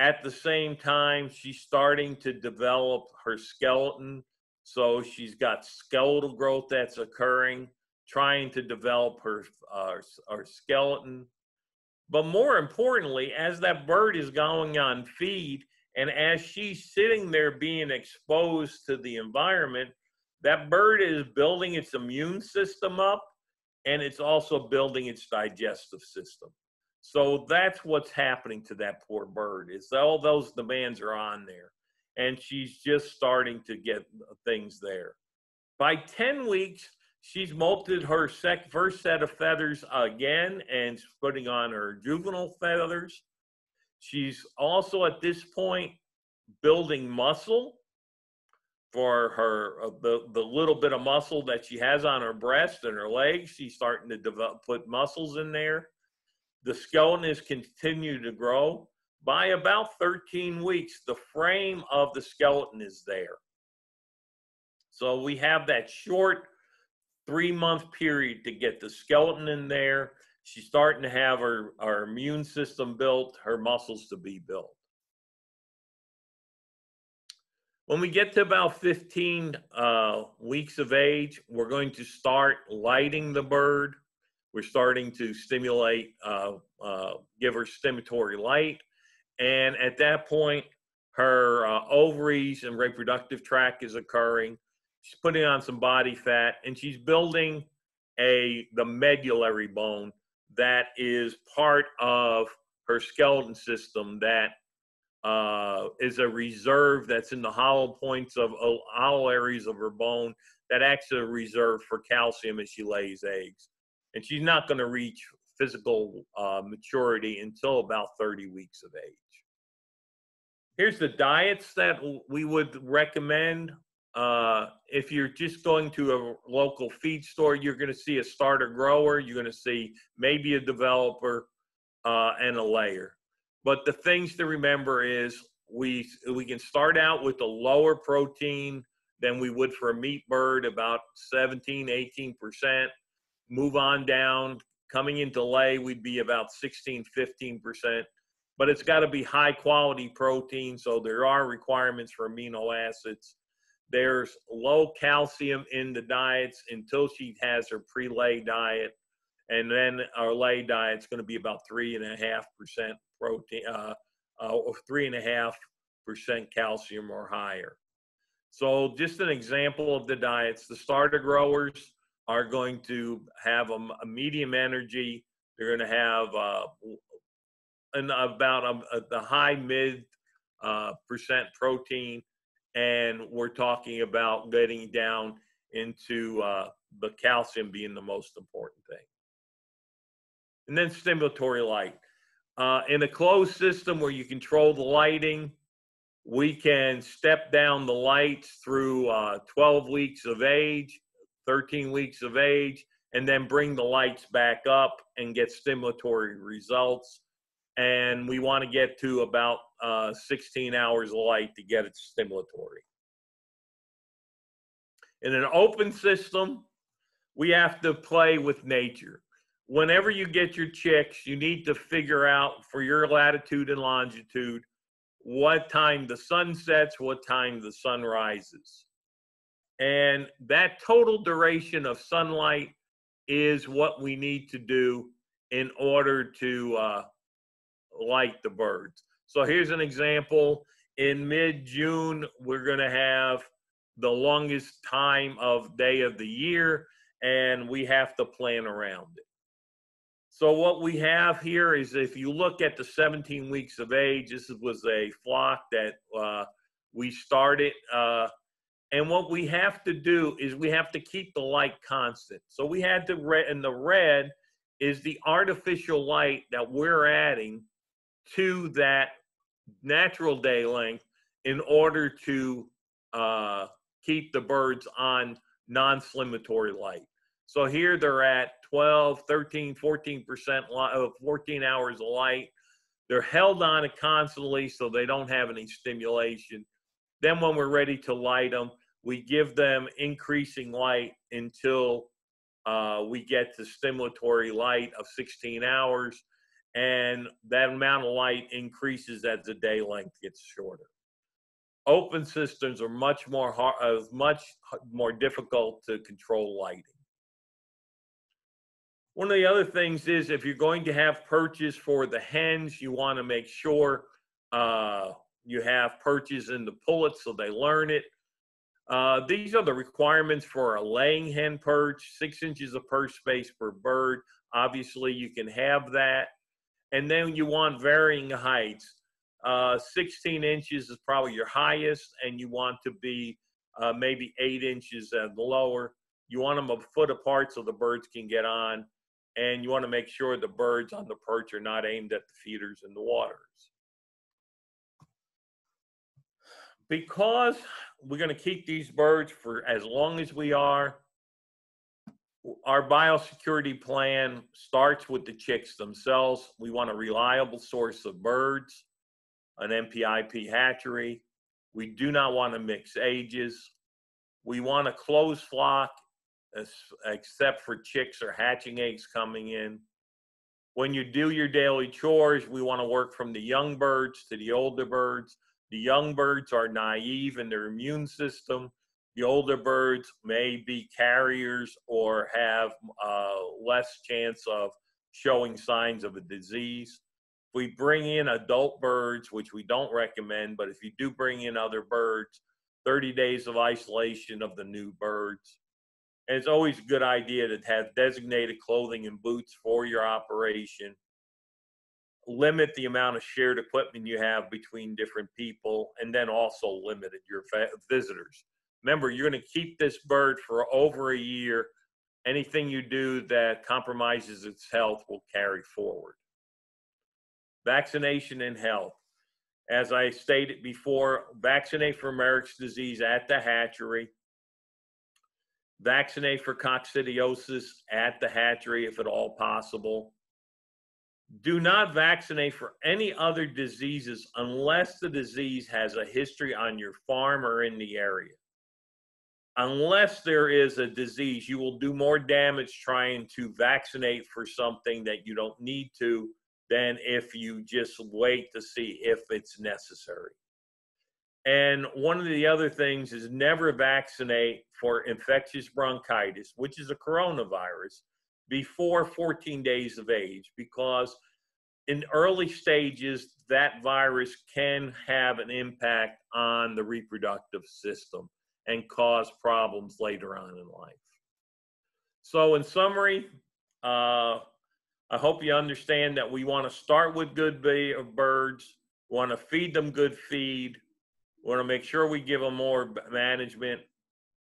At the same time, she's starting to develop her skeleton, so she's got skeletal growth that's occurring, trying to develop her uh, her skeleton. But more importantly, as that bird is going on feed, and as she's sitting there being exposed to the environment, that bird is building its immune system up, and it's also building its digestive system. So that's what's happening to that poor bird, is all those demands are on there, and she's just starting to get things there. By ten weeks, she's molted her sec first set of feathers again and putting on her juvenile feathers. She's also at this point building muscle for her, uh, the, the little bit of muscle that she has on her breast and her legs. She's starting to develop, put muscles in there. The skeleton is continuing to grow. By about thirteen weeks, the frame of the skeleton is there. So we have that short three-month period to get the skeleton in there. She's starting to have her, her immune system built, her muscles to be built. When we get to about fifteen uh, weeks of age, we're going to start lighting the bird. We're starting to stimulate, uh, uh, give her stimulatory light. And at that point, her uh, ovaries and reproductive tract is occurring. She's putting on some body fat, and she's building a, the medullary bone, that is part of her skeleton system that uh, is a reserve that's in the hollow points of uh, hollow areas of her bone that acts as a reserve for calcium as she lays eggs. And she's not going to reach physical uh, maturity until about thirty weeks of age. Here's the diets that we would recommend. Uh, if you're just going to a local feed store, you're going to see a starter grower, you're going to see maybe a developer uh, and a layer. But the things to remember is we, we can start out with a lower protein than we would for a meat bird, about seventeen, eighteen percent. Move on down. Coming into lay, we'd be about sixteen, fifteen percent. But it's got to be high quality protein, so there are requirements for amino acids. There's low calcium in the diets until she has her pre-lay diet. And then our lay diet's going to be about three and a half percent protein, uh, uh, three and a half percent calcium or higher. So just an example of the diets, the starter growers are going to have a, a medium energy. They're going to have uh, an, about a, a, the high mid uh, percent protein. And we're talking about getting down into uh, the calcium being the most important thing. And then stimulatory light. Uh, in a closed system where you control the lighting, we can step down the lights through uh, twelve weeks of age, thirteen weeks of age, and then bring the lights back up and get stimulatory results. And we want to get to about uh, sixteen hours of light to get it stimulatory. In an open system, we have to play with nature. Whenever you get your chicks, you need to figure out for your latitude and longitude what time the sun sets, what time the sun rises. And that total duration of sunlight is what we need to do in order to uh, light the birds. So here's an example. In mid-June, we're going to have the longest time of day of the year, and we have to plan around it. So what we have here is, if you look at the seventeen weeks of age, this was a flock that uh, we started. Uh, and what we have to do is we have to keep the light constant. So we had to, re and the red is the artificial light that we're adding to that natural day length in order to uh, keep the birds on non-stimulatory light. So here they're at twelve, thirteen, fourteen percent, fourteen hours of light. They're held on it constantly so they don't have any stimulation. Then when we're ready to light them, we give them increasing light until uh, we get to stimulatory light of sixteen hours. And that amount of light increases as the day length gets shorter. Open systems are much more, hard, uh, much more difficult to control lighting. One of the other things is, if you're going to have perches for the hens, you want to make sure uh, you have perches in the pullet so they learn it. Uh, these are the requirements for a laying hen perch, six inches of perch space per bird. Obviously, you can have that. And then you want varying heights. Uh, sixteen inches is probably your highest, and you want to be uh, maybe eight inches and lower. You want them a foot apart so the birds can get on. And you want to make sure the birds on the perch are not aimed at the feeders in the waters. Because we're going to keep these birds for as long as we are, our biosecurity plan starts with the chicks themselves. We want a reliable source of birds, an N P I P hatchery. We do not want to mix ages. We want a closed flock, except for chicks or hatching eggs coming in. When you do your daily chores, we want to work from the young birds to the older birds. The young birds are naive in their immune system. The older birds may be carriers or have uh, less chance of showing signs of a disease. We bring in adult birds, which we don't recommend, but if you do bring in other birds, thirty days of isolation of the new birds. And it's always a good idea to have designated clothing and boots for your operation. Limit the amount of shared equipment you have between different people, and then also limit your visitors. Remember, you're going to keep this bird for over a year. Anything you do that compromises its health will carry forward. Vaccination and health. As I stated before, vaccinate for Marek's disease at the hatchery. Vaccinate for coccidiosis at the hatchery if at all possible. Do not vaccinate for any other diseases unless the disease has a history on your farm or in the area. Unless there is a disease, you will do more damage trying to vaccinate for something that you don't need to than if you just wait to see if it's necessary. And one of the other things is never vaccinate for infectious bronchitis, which is a coronavirus, before fourteen days of age, because in early stages, that virus can have an impact on the reproductive system. and cause problems later on in life. So in summary, uh, I hope you understand that we want to start with good birds, want to feed them good feed, want to make sure we give them more management,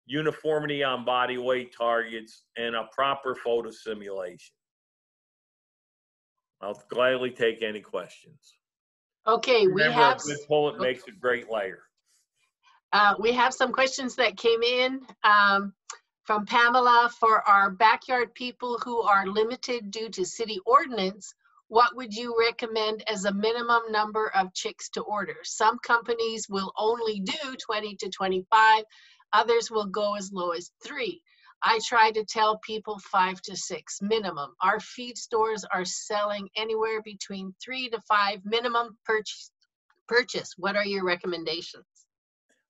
uniformity on body weight targets, and a proper photosimulation. I'll gladly take any questions. Okay, we Remember, have a good pullet makes a great layer. Uh, we have some questions that came in um, from Pamela. For our backyard people who are limited due to city ordinance, what would you recommend as a minimum number of chicks to order? Some companies will only do twenty to twenty-five. Others will go as low as three. I try to tell people five to six minimum. Our feed stores are selling anywhere between three to five minimum purchase. purchase. What are your recommendations?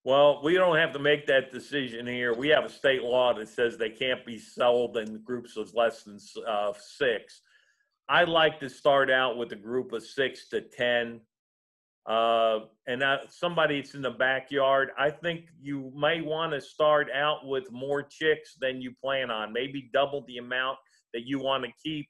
Well, we don't have to make that decision here. We have a state law that says they can't be sold in groups of less than uh, six. I like to start out with a group of six to ten. Uh, and uh, somebody that's in the backyard, I think you may want to start out with more chicks than you plan on, maybe double the amount that you want to keep,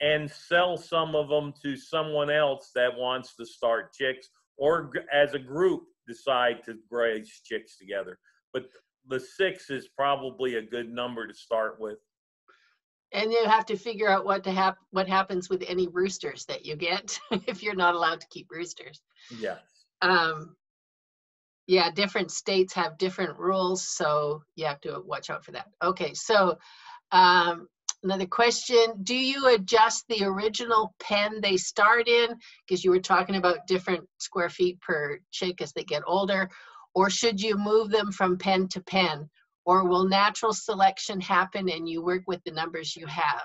and sell some of them to someone else that wants to start chicks, or as a group decide to graze chicks together. But the six is probably a good number to start with. And you have to figure out what to hap what happens with any roosters that you get if you're not allowed to keep roosters. Yeah. Um, yeah, different states have different rules, so you have to watch out for that. Okay, so um, another question. Do you adjust the original pen they start in? Because you were talking about different square feet per chick as they get older. Or should you move them from pen to pen? Or will natural selection happen and you work with the numbers you have?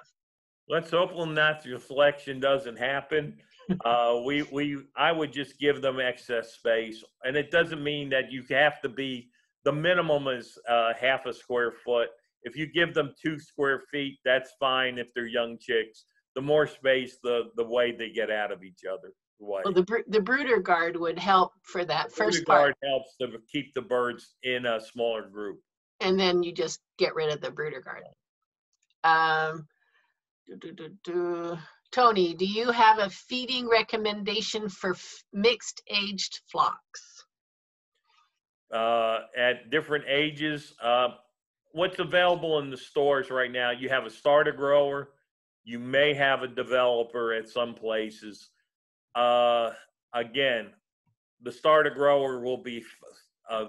Let's hope natural selection doesn't happen. uh, we, we, I would just give them excess space. And it doesn't mean that you have to be, the minimum is uh, half a square foot. If you give them two square feet, that's fine if they're young chicks. The more space, the, the way they get out of each other. Way. Well, the, bro the brooder guard would help for that the first part. The brooder guard helps to keep the birds in a smaller group. And then you just get rid of the brooder guard. Um, do, do, do, do. Tony, do you have a feeding recommendation for mixed-aged flocks? Uh, at different ages, uh, what's available in the stores right now, you have a starter grower, you may have a developer at some places. Uh, again, the starter grower will be, uh,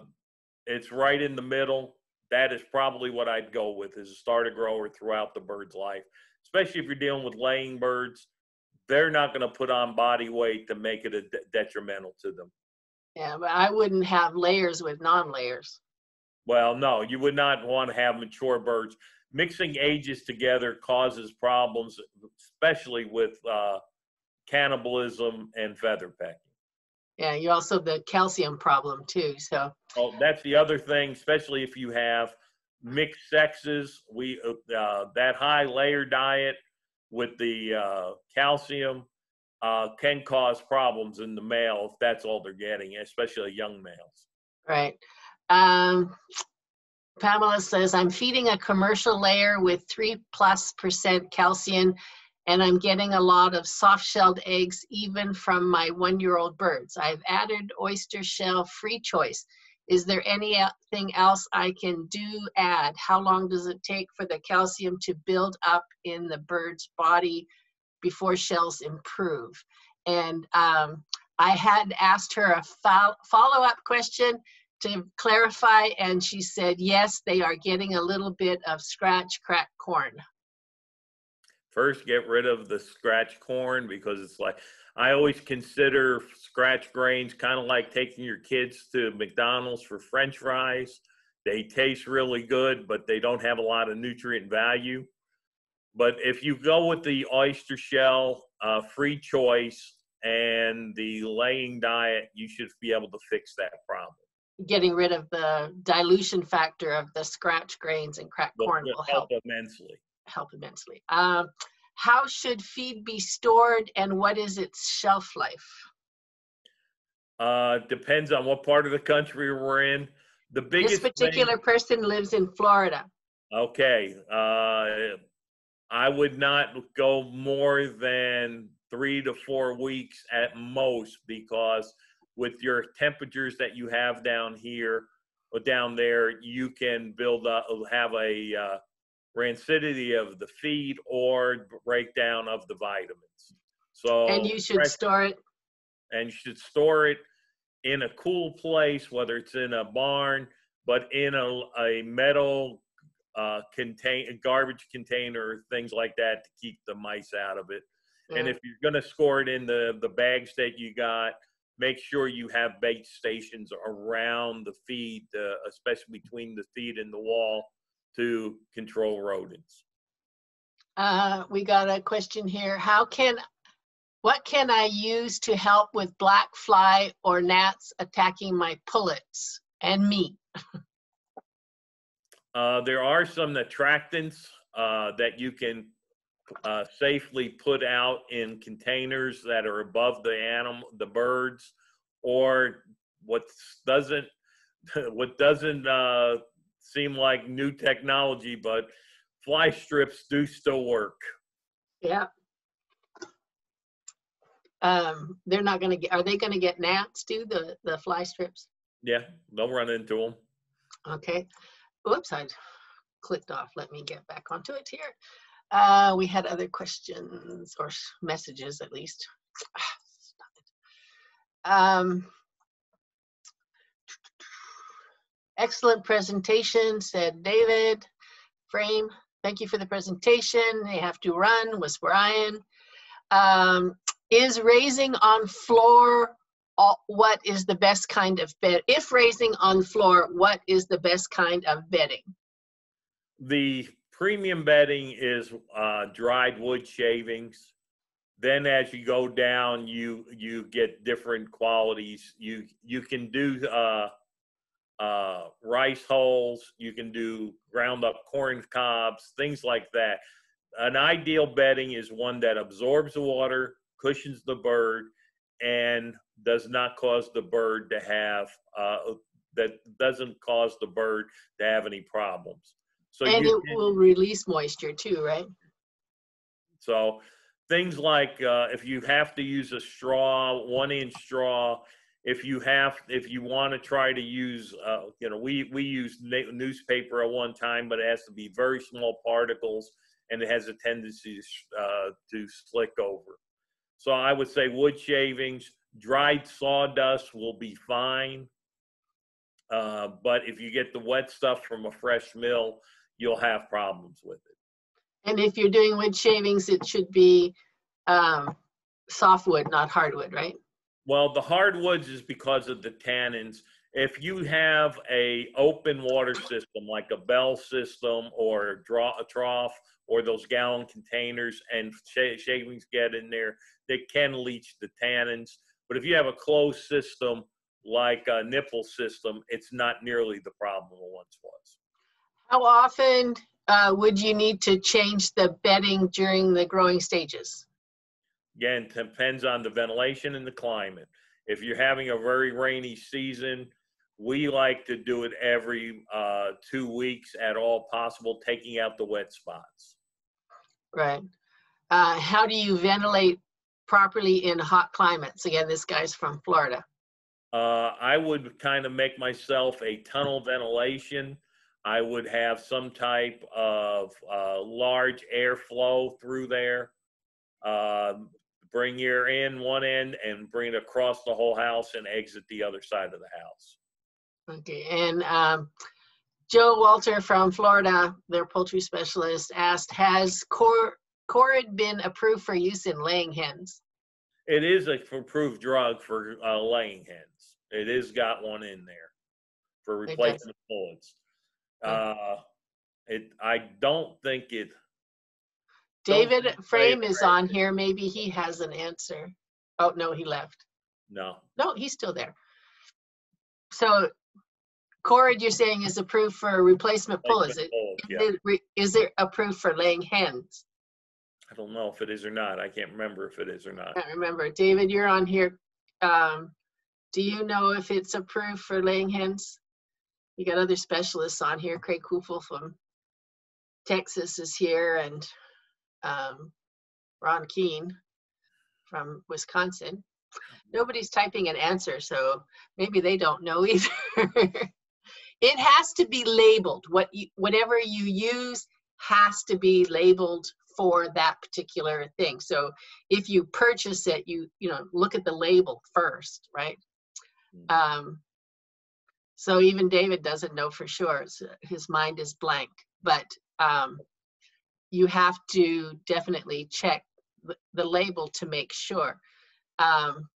it's right in the middle. That is probably what I'd go with, is a starter grower throughout the bird's life, especially if you're dealing with laying birds. They're not going to put on body weight to make it a de detrimental to them. Yeah, but I wouldn't have layers with non-layers. Well, no, you would not want to have mature birds. Mixing ages together causes problems, especially with uh, cannibalism and feather pecking. Yeah, you also have the calcium problem too, so. Oh, that's the other thing, especially if you have mixed sexes. We uh, that high layer diet with the uh, calcium uh, can cause problems in the male if that's all they're getting, especially young males. Right. Um, Pamela says, I'm feeding a commercial layer with three plus percent calcium, and I'm getting a lot of soft-shelled eggs, even from my one-year-old birds. I've added oyster shell free choice. Is there anything else I can do add? How long does it take for the calcium to build up in the bird's body before shells improve? And um, I had asked her a fo- follow-up question to clarify, and she said, yes, they are getting a little bit of scratch, crack corn. First, get rid of the scratch corn, because it's like, I always consider scratch grains kind of like taking your kids to McDonald's for French fries. They taste really good, but they don't have a lot of nutrient value. But if you go with the oyster shell, uh, free choice, and the laying diet, you should be able to fix that problem. Getting rid of the dilution factor of the scratch grains and cracked corn will help immensely. help immensely. Um, how should feed be stored, and what is its shelf life? Uh, depends on what part of the country we're in. the biggest This particular thing, person lives in Florida. Okay. Uh, I would not go more than three to four weeks at most, because with your temperatures that you have down here or down there, you can build up, have a uh, rancidity of the feed or breakdown of the vitamins. So and you should fresh, store it. And you should store it in a cool place, whether it's in a barn, but in a, a metal uh, contain, garbage container, things like that, to keep the mice out of it. Yeah. And if you're going to store it in the, the bags that you got, make sure you have bait stations around the feed, uh, especially between the feed and the wall, to control rodents. Uh, we got a question here. How can, what can I use to help with black fly or gnats attacking my pullets and me? uh, there are some attractants uh, that you can Uh, safely put out in containers that are above the animal, the birds, or what doesn't, what doesn't uh, seem like new technology, but fly strips do still work. Yeah. Um, they're not going to get, are they going to get gnats, do the, the fly strips? Yeah, they'll run into them. Okay. Oops, I clicked off. Let me get back onto it here. Uh, we had other questions or messages, at least. Um, excellent presentation, said David. Frame, thank you for the presentation. They have to run, was Brian. Um, is raising on floor what is the best kind of bed? If raising on floor, what is the best kind of bedding? The premium bedding is uh, dried wood shavings. Then as you go down, you you get different qualities. You you can do uh, uh, rice hulls. You can do ground up corn cobs, things like that. An ideal bedding is one that absorbs the water, cushions the bird, and does not cause the bird to have uh, that doesn't cause the bird to have any problems. So and you, it will release moisture too, right? So things like uh, if you have to use a straw, one inch straw, if you have, if you want to try to use, uh, you know, we, we use newspaper at one time, but it has to be very small particles and it has a tendency to, uh, to slick over. So I would say wood shavings, dried sawdust will be fine. Uh, but if you get the wet stuff from a fresh mill, you'll have problems with it. And if you're doing wood shavings, it should be um, softwood, not hardwood, right? Well, the hardwoods is because of the tannins. If you have a open water system, like a bell system or a, draw, a trough or those gallon containers and sh shavings get in there, they can leach the tannins. But if you have a closed system, like a nipple system, it's not nearly the problem it once was. How often uh, would you need to change the bedding during the growing stages? Again, it depends on the ventilation and the climate. If you're having a very rainy season, we like to do it every uh, two weeks at all possible, taking out the wet spots. Right. Uh, how do you ventilate properly in hot climates? Again, this guy's from Florida. Uh, I would kind of make myself a tunnel ventilation. I would have some type of uh, large airflow through there. Uh, bring air in one end and bring it across the whole house and exit the other side of the house. Okay, and um, Joe Walter from Florida, their poultry specialist, asked, has cor CORID been approved for use in laying hens? It is a approved drug for uh, laying hens. It has got one in there for replacement bullets. Uh, it. I don't think it. David Frame is on here. Maybe he has an answer. Oh no, he left. No. No, he's still there. So, CORID, you're saying is approved for replacement bull. Is it? Is it, is it approved for laying hens? I don't know if it is or not. I can't remember if it is or not. I can't remember. David, you're on here. Um, do you know if it's approved for laying hens? you got other specialists on here. Craig Kufel from Texas is here, and um, Ron Keene from Wisconsin. Nobody's typing an answer, so maybe they don't know either. It has to be labeled. What you, whatever you use has to be labeled for that particular thing. So if you purchase it, you you know look at the label first, right? Um, so even David doesn't know for sure. It's, his mind is blank. But um, you have to definitely check the, the label to make sure. Um,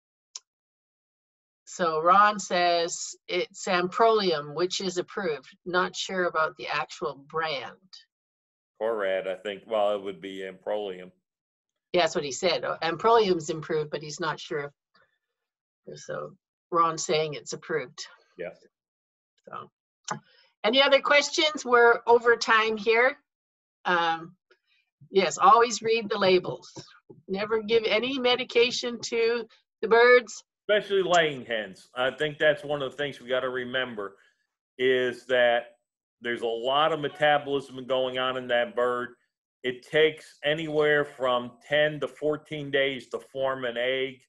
so Ron says it's Amprolium, which is approved. Not sure about the actual brand. CORID, I think. Well, it would be Amprolium. Yeah, that's what he said. Amprolium's improved, but he's not sure. So Ron's saying it's approved. Yes. So, any other questions? We're over time here. Um, yes, always read the labels. Never give any medication to the birds. Especially laying hens. I think that's one of the things we got to remember is that there's a lot of metabolism going on in that bird. It takes anywhere from ten to fourteen days to form an egg,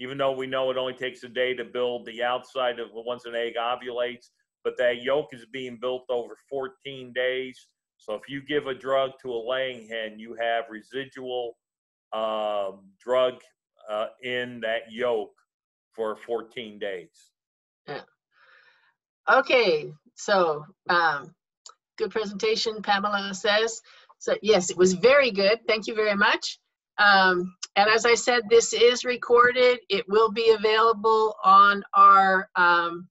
even though we know it only takes a day to build the outside of once an egg ovulates, but that yolk is being built over fourteen days. So if you give a drug to a laying hen, you have residual uh, drug uh, in that yolk for fourteen days. Yeah. Okay, so um, good presentation, Pamela says. So yes, it was very good. Thank you very much. Um, and as I said, this is recorded. It will be available on our um,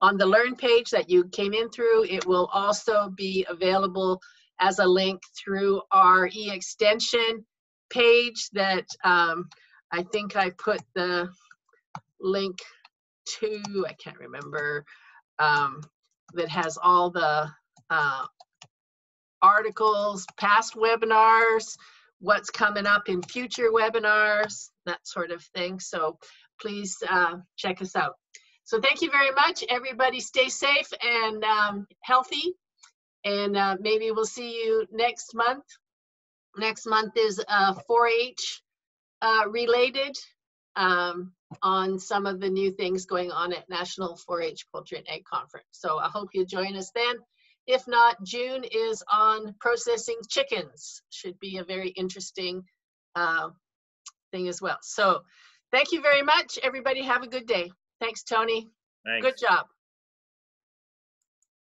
on the Learn page that you came in through. It will also be available as a link through our e-extension page that um, I think I put the link to, I can't remember, um, that has all the uh, articles, past webinars, what's coming up in future webinars, that sort of thing. So please uh, check us out. So thank you very much. Everybody stay safe and um, healthy. And uh, maybe we'll see you next month. Next month is uh, four H uh, related um, on some of the new things going on at National four H Poultry and Egg Conference. So I hope you join us then. If not, June is on processing chickens. Should be a very interesting uh, thing as well. So thank you very much, everybody. Have a good day. Thanks, Tony. Thanks. Good job.